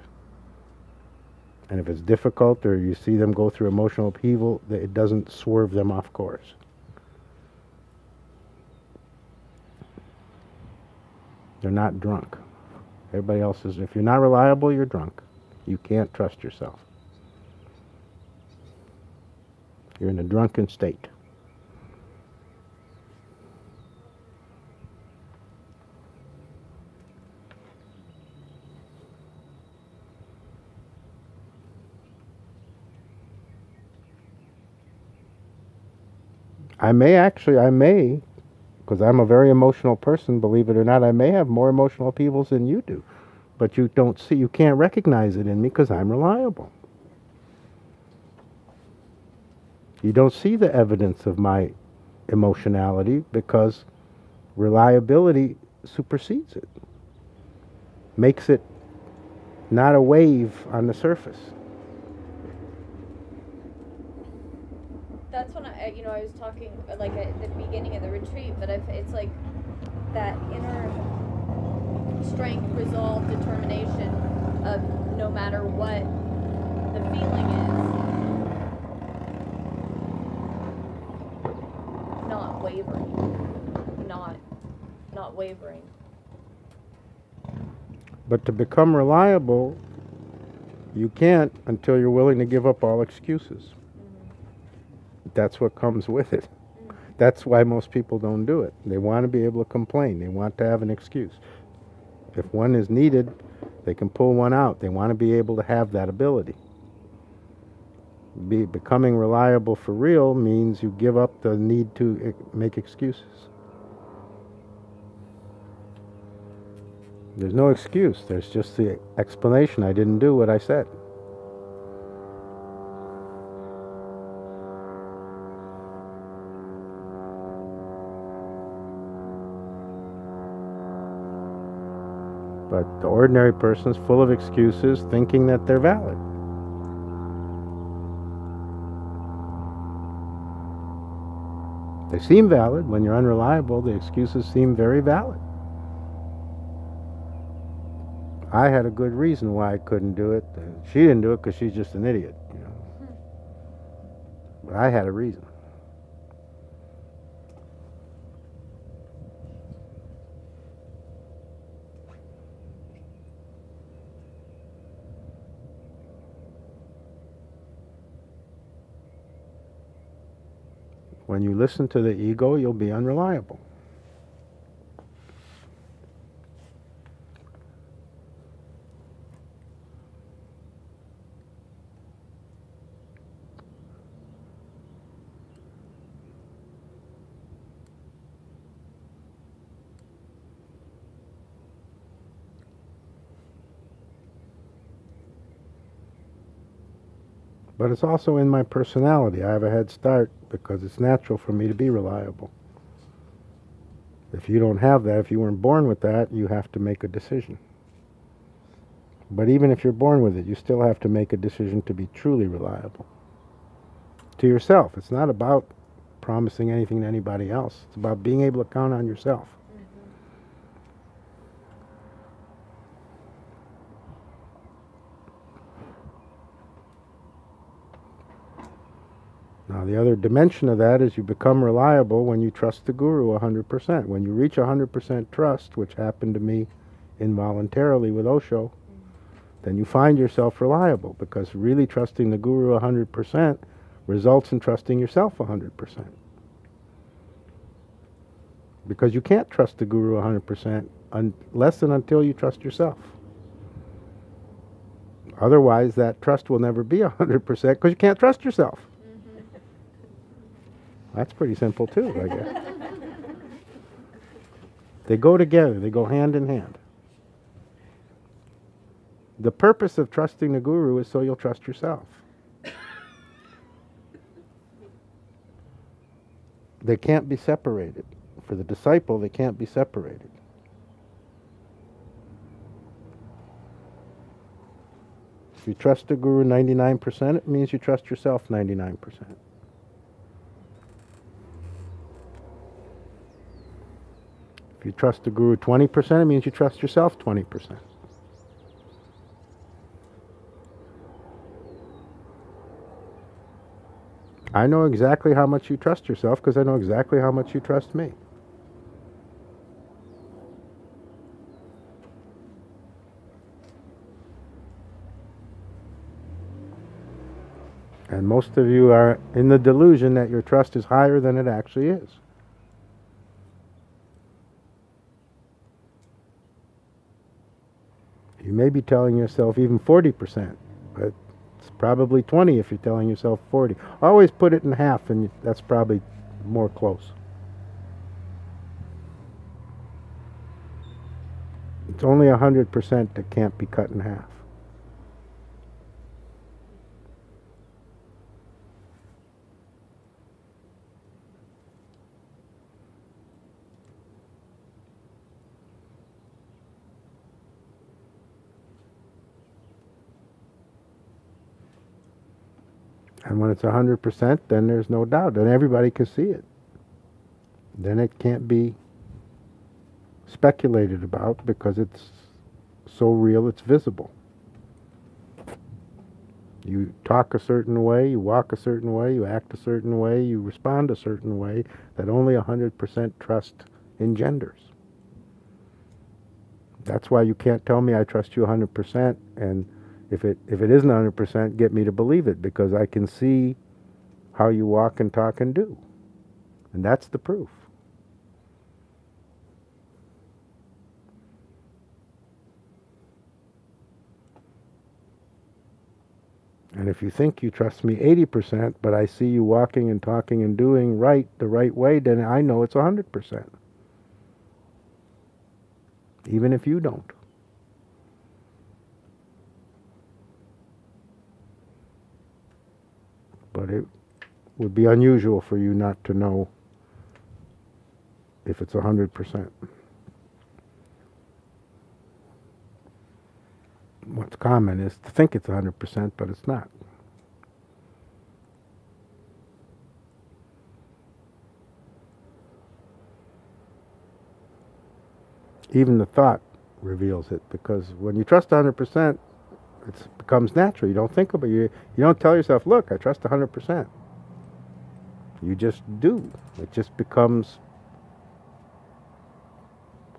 And if it's difficult or you see them go through emotional upheaval, it doesn't swerve them off course. They're not drunk. Everybody else is, if you're not reliable, you're drunk. You can't trust yourself. You're in a drunken state. I may actually, I may, because I'm a very emotional person, believe it or not, I may have more emotional upheavals than you do. But you don't see, you can't recognize it in me because I'm reliable. You don't see the evidence of my emotionality because reliability supersedes it. Makes it not a wave on the surface. That's when I, you know, I was talking like at the beginning of the retreat, but I've, it's like that inner strength, resolve, determination of no matter what the feeling is, not wavering, not, not wavering. But to become reliable, you can't until you're willing to give up all excuses. That's what comes with it. That's why most people don't do it. They want to be able to complain. They want to have an excuse. If one is needed, they can pull one out. They want to be able to have that ability. Be, becoming reliable for real means you give up the need to make excuses. There's no excuse. There's just the explanation. I didn't do what I said. But the ordinary person's full of excuses, thinking that they're valid. They seem valid. When you're unreliable, the excuses seem very valid. I had a good reason why I couldn't do it. She didn't do it because she's just an idiot, you know. But I had a reason. When you listen to the ego, you'll be unreliable. But it's also in my personality. I have a head start because it's natural for me to be reliable. If you don't have that, if you weren't born with that, you have to make a decision. But even if you're born with it, you still have to make a decision to be truly reliable. To yourself. It's not about promising anything to anybody else. It's about being able to count on yourself. Mm-hmm. Now, the other dimension of that is you become reliable when you trust the Guru one hundred percent. When you reach one hundred percent trust, which happened to me involuntarily with Osho, mm-hmm. then you find yourself reliable, because really trusting the Guru one hundred percent results in trusting yourself one hundred percent. Because you can't trust the Guru one hundred percent unless and until you trust yourself. Otherwise, that trust will never be one hundred percent because you can't trust yourself. Mm-hmm. That's pretty simple too, I guess. They go together. They go hand in hand. The purpose of trusting the Guru is so you'll trust yourself. They can't be separated. For the disciple, they can't be separated. If you trust the Guru ninety-nine percent, it means you trust yourself ninety-nine percent. If you trust the Guru twenty percent, it means you trust yourself twenty percent. I know exactly how much you trust yourself because I know exactly how much you trust me. And most of you are in the delusion that your trust is higher than it actually is. You may be telling yourself even forty percent, but it's probably twenty if you're telling yourself forty. Always put it in half, and that's probably more close. It's only one hundred percent that can't be cut in half. And when it's one hundred percent, then there's no doubt. Then everybody can see it. Then it can't be speculated about because it's so real it's visible. You talk a certain way, you walk a certain way, you act a certain way, you respond a certain way that only one hundred percent trust engenders. That's why you can't tell me I trust you one hundred percent and If it, if it isn't one hundred percent, get me to believe it, because I can see how you walk and talk and do. And that's the proof. And if you think you trust me eighty percent, but I see you walking and talking and doing right the right way, then I know it's one hundred percent. Even if you don't. But it would be unusual for you not to know if it's one hundred percent. What's common is to think it's one hundred percent, but it's not. Even the thought reveals it, because when you trust one hundred percent, it becomes natural. You don't think about it. You, you don't tell yourself, look, I trust one hundred percent. You just do. It just becomes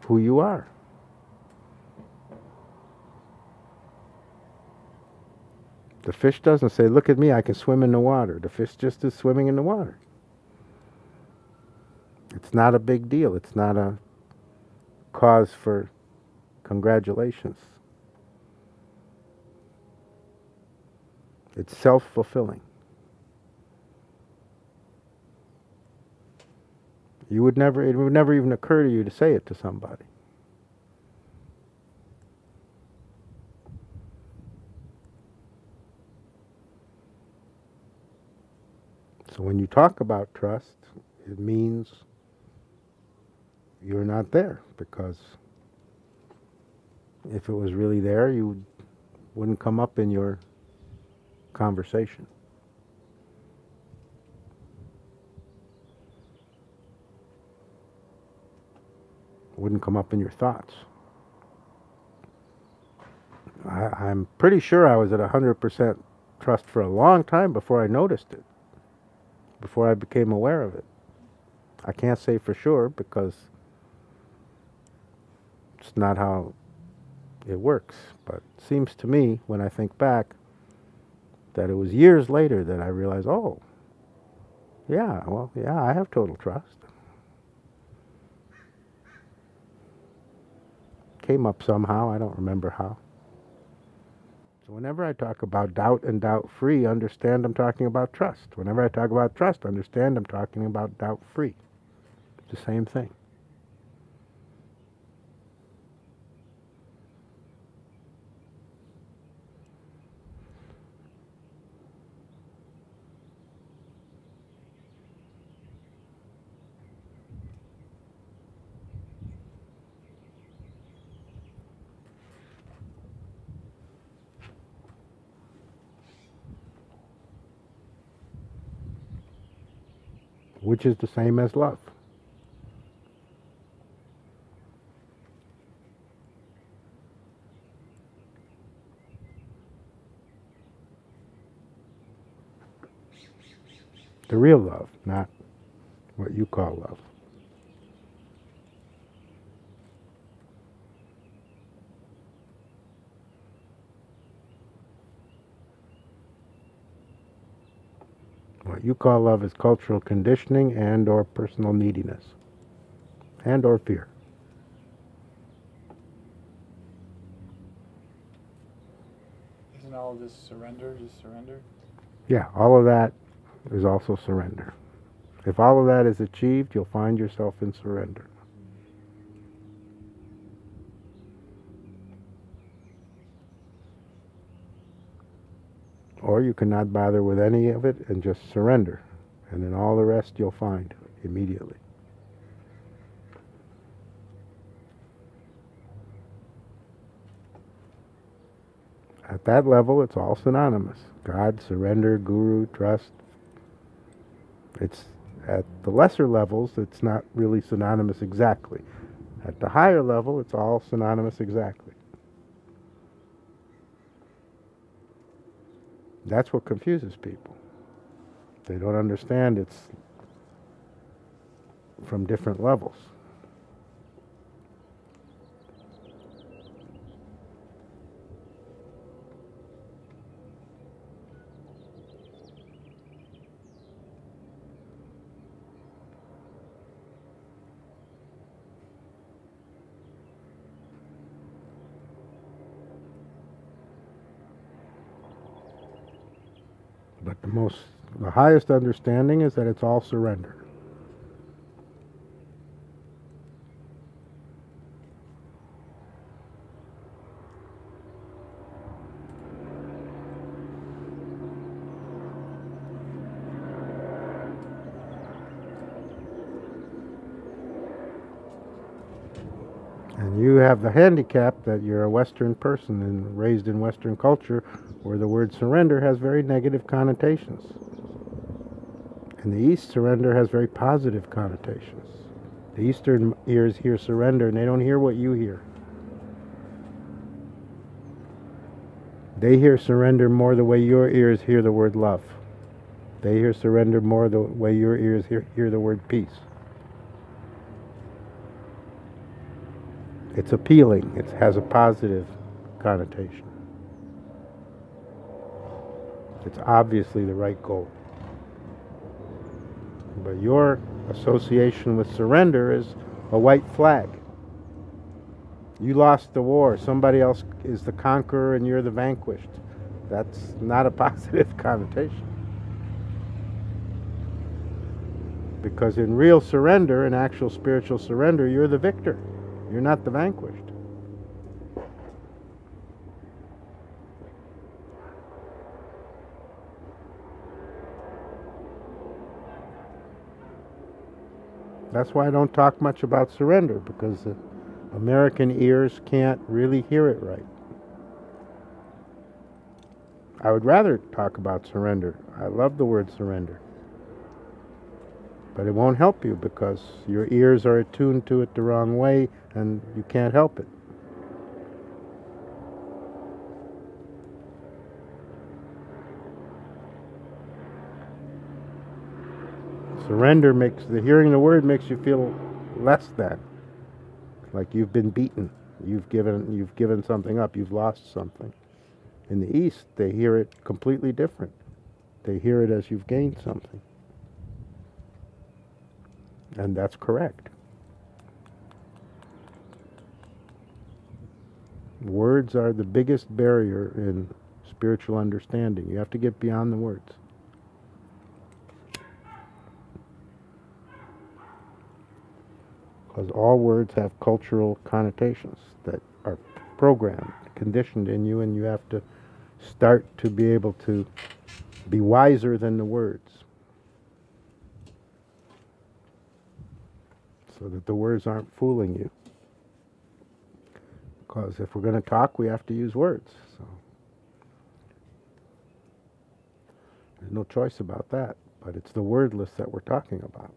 who you are. The fish doesn't say, look at me, I can swim in the water. The fish just is swimming in the water. It's not a big deal. It's not a cause for congratulations. It's self-fulfilling. You would never, it would never even occur to you to say it to somebody. So when you talk about trust, it means you're not there, because if it was really there, you wouldn't come up in your conversation. Wouldn't come up in your thoughts. I, I'm pretty sure I was at one hundred percent trust for a long time before I noticed it, before I became aware of it. I can't say for sure because it's not how it works, but it seems to me, when I think back, that it was years later that I realized, oh, yeah, well, yeah, I have total trust. Came up somehow, I don't remember how. So whenever I talk about doubt and doubt-free, understand I'm talking about trust. Whenever I talk about trust, understand I'm talking about doubt-free. It's the same thing. Which is the same as love. The real love, not what you call love. What you call love is cultural conditioning and or personal neediness and or fear. Isn't all of this surrender, just surrender? Yeah, all of that is also surrender. If all of that is achieved, you'll find yourself in surrender. Or you cannot bother with any of it and just surrender. And then all the rest you'll find immediately. At that level, it's all synonymous. God, surrender, guru, trust. It's at the lesser levels, it's not really synonymous exactly. At the higher level, it's all synonymous exactly. That's what confuses people. They don't understand it's from different levels. But the most, the highest understanding is that it's all surrender. And you have the handicap that you're a Western person and raised in Western culture, where the word surrender has very negative connotations. In the East, surrender has very positive connotations. The Eastern ears hear surrender and they don't hear what you hear. They hear surrender more the way your ears hear the word love. They hear surrender more the way your ears hear, hear the word peace. It's appealing. It has a positive connotation. It's obviously the right goal. But your association with surrender is a white flag. You lost the war. Somebody else is the conqueror and you're the vanquished. That's not a positive connotation. Because in real surrender, in actual spiritual surrender, you're the victor. You're not the vanquished. That's why I don't talk much about surrender, because the American ears can't really hear it right. I would rather talk about surrender. I love the word surrender. But it won't help you because your ears are attuned to it the wrong way and you can't help it. Surrender makes, the hearing the word makes you feel less than. Like you've been beaten. You've given, you've given something up. You've lost something. In the East, they hear it completely different. They hear it as you've gained something. And that's correct. Words are the biggest barrier in spiritual understanding. You have to get beyond the words. Because all words have cultural connotations that are programmed, conditioned in you, and you have to start to be able to be wiser than the words. So that the words aren't fooling you. Because if we're going to talk, we have to use words. So there's no choice about that, but it's the wordless that we're talking about.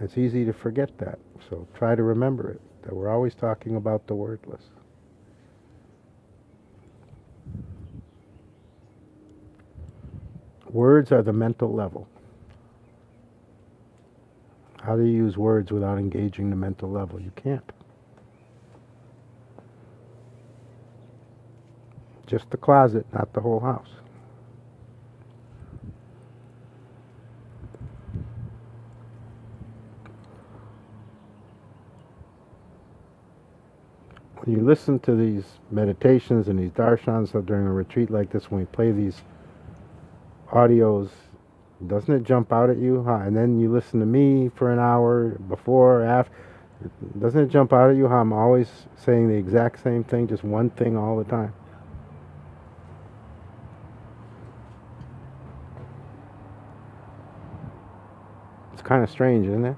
It's easy to forget that, so try to remember it, that we're always talking about the wordless. Words are the mental level. How do you use words without engaging the mental level? You can't. Just the closet, not the whole house. When you listen to these meditations and these darshans during a retreat like this, when we play these audios, doesn't it jump out at you? Huh? And then you listen to me for an hour before or after. Doesn't it jump out at you how I'm always saying the exact same thing, just one thing all the time? It's kind of strange, isn't it?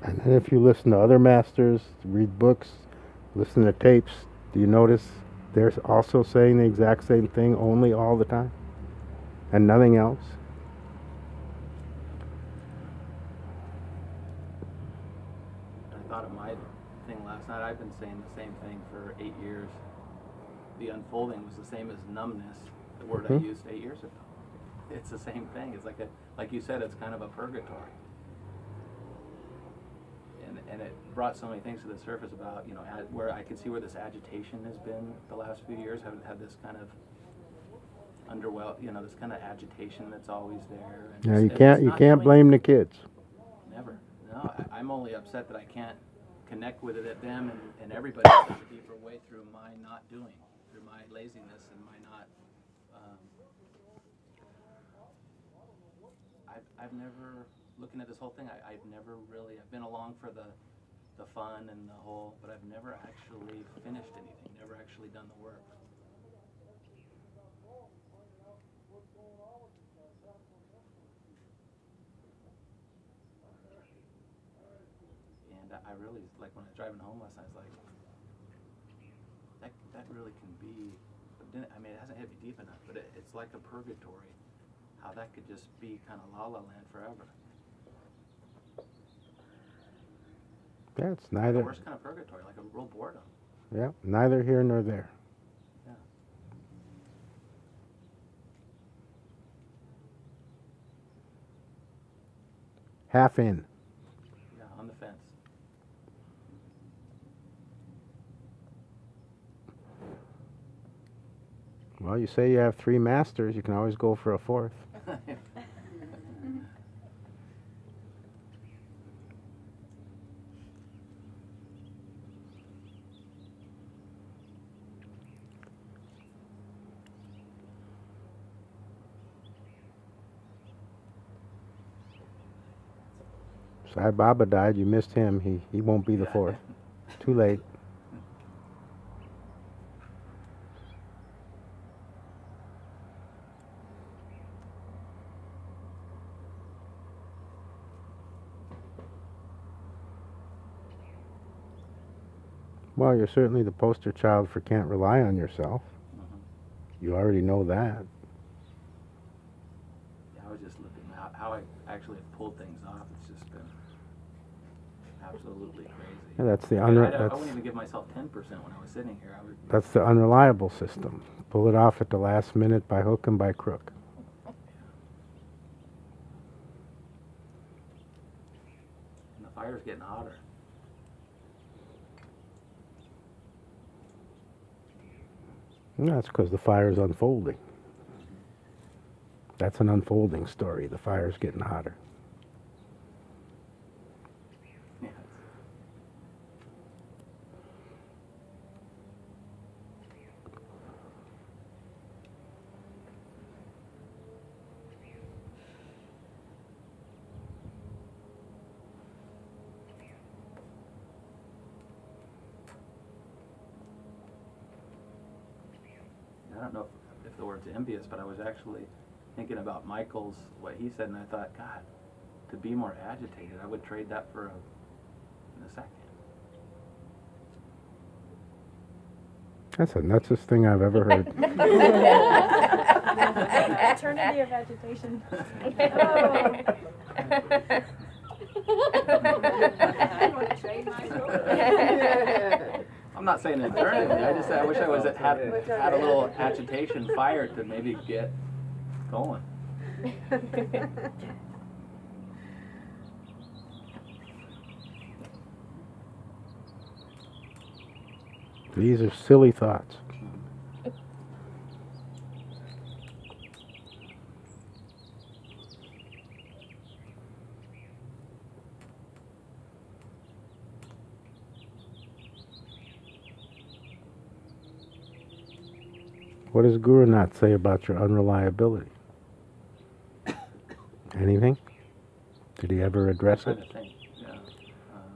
And if you listen to other masters, read books, listen to tapes, do you notice they're also saying the exact same thing only all the time? And nothing else? I thought of my thing last night. I've been saying the same thing for eight years. The unfolding was the same as numbness, the word mm-hmm. I used eight years ago. It's the same thing. It's like a, like you said, it's kind of a purgatory. And it brought so many things to the surface about, you know, where I can see where this agitation has been the last few years. I haven't had this kind of underwhelm, you know, this kind of agitation that's always there. And yeah, you can't, you can't blame the kids. Never. No, I, I'm only upset that I can't connect with it at them and, and everybody in a deeper way through my not doing, through my laziness and my not. Um, I've, I've never. Looking at this whole thing, I, I've never really, I've been along for the, the fun and the whole, but I've never actually finished anything, never actually done the work. And I really, like when I was driving home last night, I was like, that, that really can be, I mean, it hasn't hit me deep enough, but it, it's like a purgatory, how that could just be kind of la-la land forever. Yeah, it's neither. The worst kind of purgatory, like a real boredom. Yeah, neither here nor there. Yeah. Half in. Yeah, on the fence. Well, you say you have three masters, you can always go for a fourth. Sai Baba died, you missed him. He, he won't be the fourth. Too late. Well, you're certainly the poster child for can't rely on yourself. Mm-hmm. You already know that. Yeah, I was just looking how, how I actually have pulled things off. It's just been absolutely crazy. Yeah, that's the unre- I, I, that's, I wouldn't even give myself ten percent when I was sitting here. I would, that's the unreliable system. Pull it off at the last minute by hook and by crook. Yeah. And the fire's getting hotter. That's because the fire is unfolding. That's an unfolding story. The fire is getting hotter. Yeah. I don't know if, if the word's envious, but I was actually thinking about Michael's, what he said, and I thought, God, to be more agitated, I would trade that for a, in a second. That's the nutsest thing I've ever heard. Eternity of agitation. I want to trade Michael. I'm not saying eternity. I just I wish I was at, had, had a little agitation fire to maybe get going. These are silly thoughts. What does Guru Nath say about your unreliability? Anything? Did he ever address it? Yeah. Um,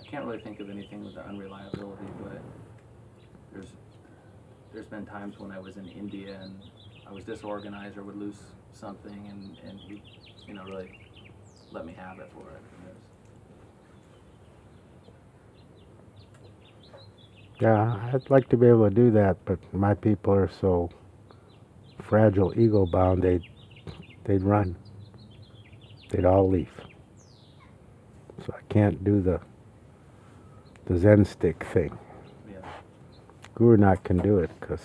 I can't really think of anything with the unreliability, but there's there's been times when I was in India and I was disorganized or would lose something, and, and he, you know, really let me have it for it. And it was, yeah, I'd like to be able to do that, but my people are so fragile, ego-bound, they'd, they'd run. They'd all leave. So I can't do the the Zen stick thing. Yeah. Guru Nanak can do it, because...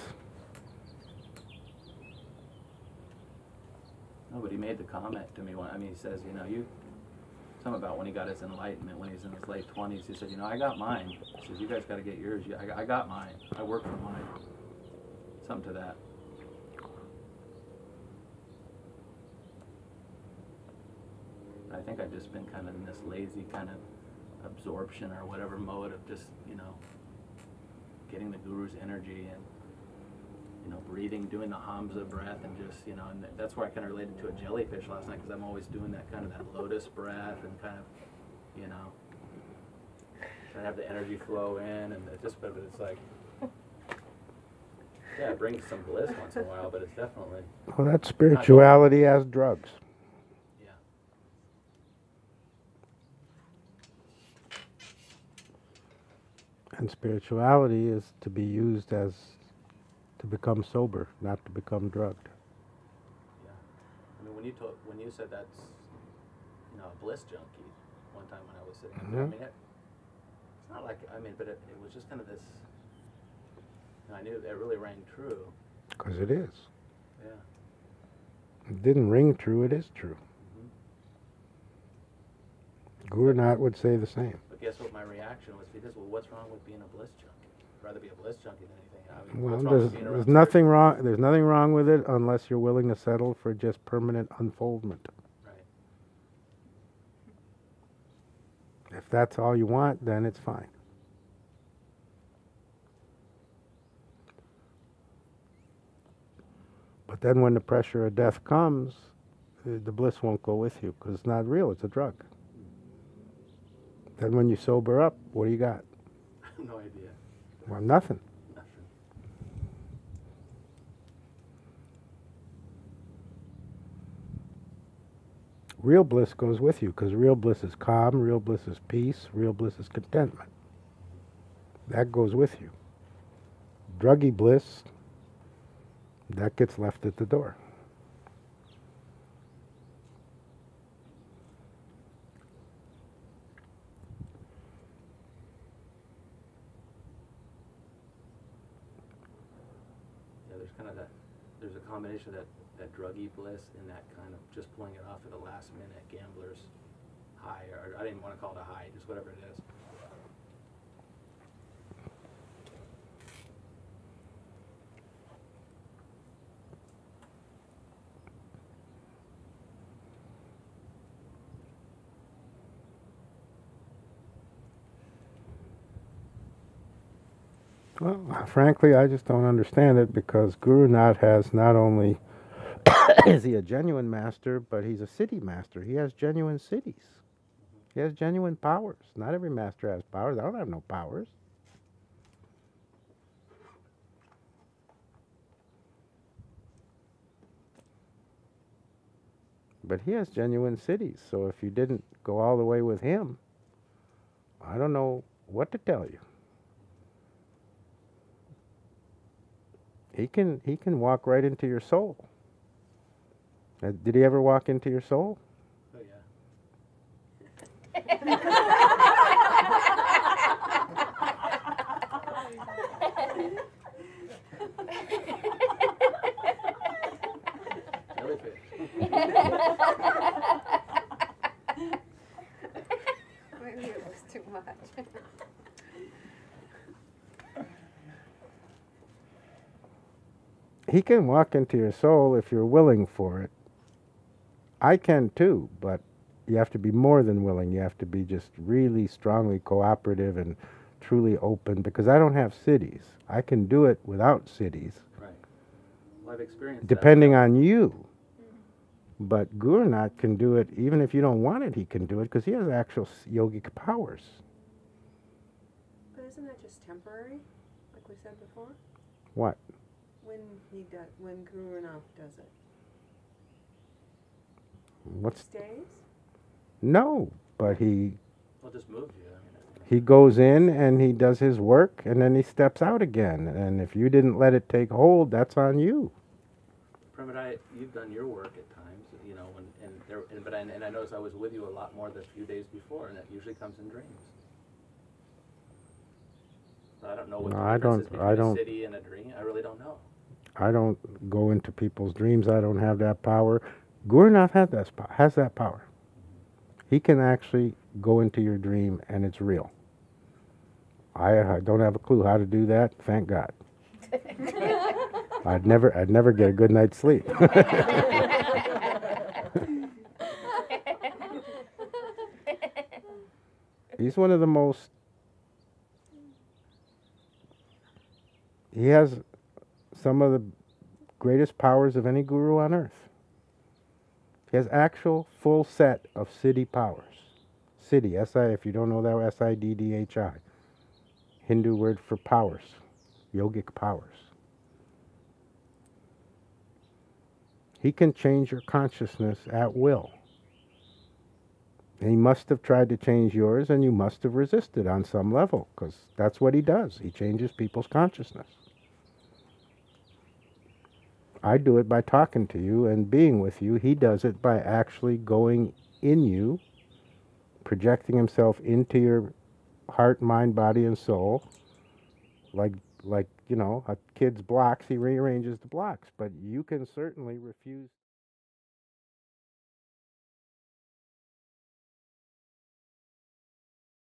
No, but he made the comment to me, when, I mean, he says, you know, you... Something about when he got his enlightenment, when he was in his late twenties, he said, you know, I got mine. He says, you guys got to get yours. I, I got mine. I work for mine. Something to that. But I think I've just been kind of in this lazy kind of absorption or whatever mode of just, you know, getting the guru's energy and, you know, breathing, doing the Hamza breath, and just, you know, and that's where I kind of related to a jellyfish last night, because I'm always doing that kind of that lotus breath and kind of, you know, trying to have the energy flow in, and it just, but it's like, yeah, it brings some bliss once in a while, but it's definitely... Well, that's spirituality as drugs. Yeah. And spirituality is to be used as to become sober, not to become drugged. Yeah, I mean, when you told, when you said that's, you know, a bliss junkie, one time when I was sitting, mm-hmm. I mean, it, it's not like, I mean, but it, it was just kind of this. You know, I knew it really rang true. Because it is. Yeah. It didn't ring true. It is true. Mm-hmm. Guru Nanak would say the same. But guess what? My reaction was, because, well, what's wrong with being a bliss junkie? I'd rather be a bliss junkie than anything. I mean, well, there's, there's nothing wrong. There's nothing wrong with it unless you're willing to settle for just permanent unfoldment. Right. If that's all you want, then it's fine. But then, when the pressure of death comes, the bliss won't go with you because it's not real, it's a drug. Then when you sober up, what do you got? I have no idea. Well, nothing. Nothing. Real bliss goes with you because real bliss is calm, real bliss is peace, real bliss is contentment. That goes with you. Druggy bliss, that gets left at the door. Combination of that, that druggy bliss and that kind of just pulling it off at the last minute gambler's high, or I didn't even want to call it a high, just whatever it is. Well, frankly, I just don't understand it because Guru Nath has not only is he a genuine master, but he's a siddhi master. He has genuine siddhis. He has genuine powers. Not every master has powers. I don't have no powers. But he has genuine siddhis. So if you didn't go all the way with him, I don't know what to tell you. He can, he can walk right into your soul. Uh, did he ever walk into your soul? Oh, yeah. Maybe it was too much. He can walk into your soul if you're willing for it. I can too, but you have to be more than willing. You have to be just really strongly cooperative and truly open, because I don't have cities. I can do it without cities. Right. Well, I've experienced depending that. on you. But Guru Nath can do it even if you don't want it. He can do it because he has actual yogic powers. But isn't that just temporary, like we said before? What? When he does, when Guru Nanak does it, what stays? No, but he. Well, just move you. I mean, he goes in and he does his work, and then he steps out again. And if you didn't let it take hold, that's on you. Premodaya, you've done your work at times, you know, and and, there, and but I, and I noticed I was with you a lot more the few days before, and that usually comes in dreams. So I don't know what no, the I don't, is between I don't, a city and a dream. I really don't know. I don't go into people's dreams. I don't have that power. Guru Nath has that, has that power. He can actually go into your dream, and it's real. I, I don't have a clue how to do that. Thank God. I'd never, I'd never get a good night's sleep. He's one of the most. He has some of the greatest powers of any guru on earth. He has actual full set of siddhi powers. Siddhi, S I, if you don't know that, S I D D H I. Hindu word for powers, yogic powers. He can change your consciousness at will. And he must have tried to change yours, and you must have resisted on some level, because that's what he does. He changes people's consciousness. I do it by talking to you and being with you. He does it by actually going in you, projecting himself into your heart, mind, body, and soul. Like, like you know, a kid's blocks, he rearranges the blocks. But you can certainly refuse.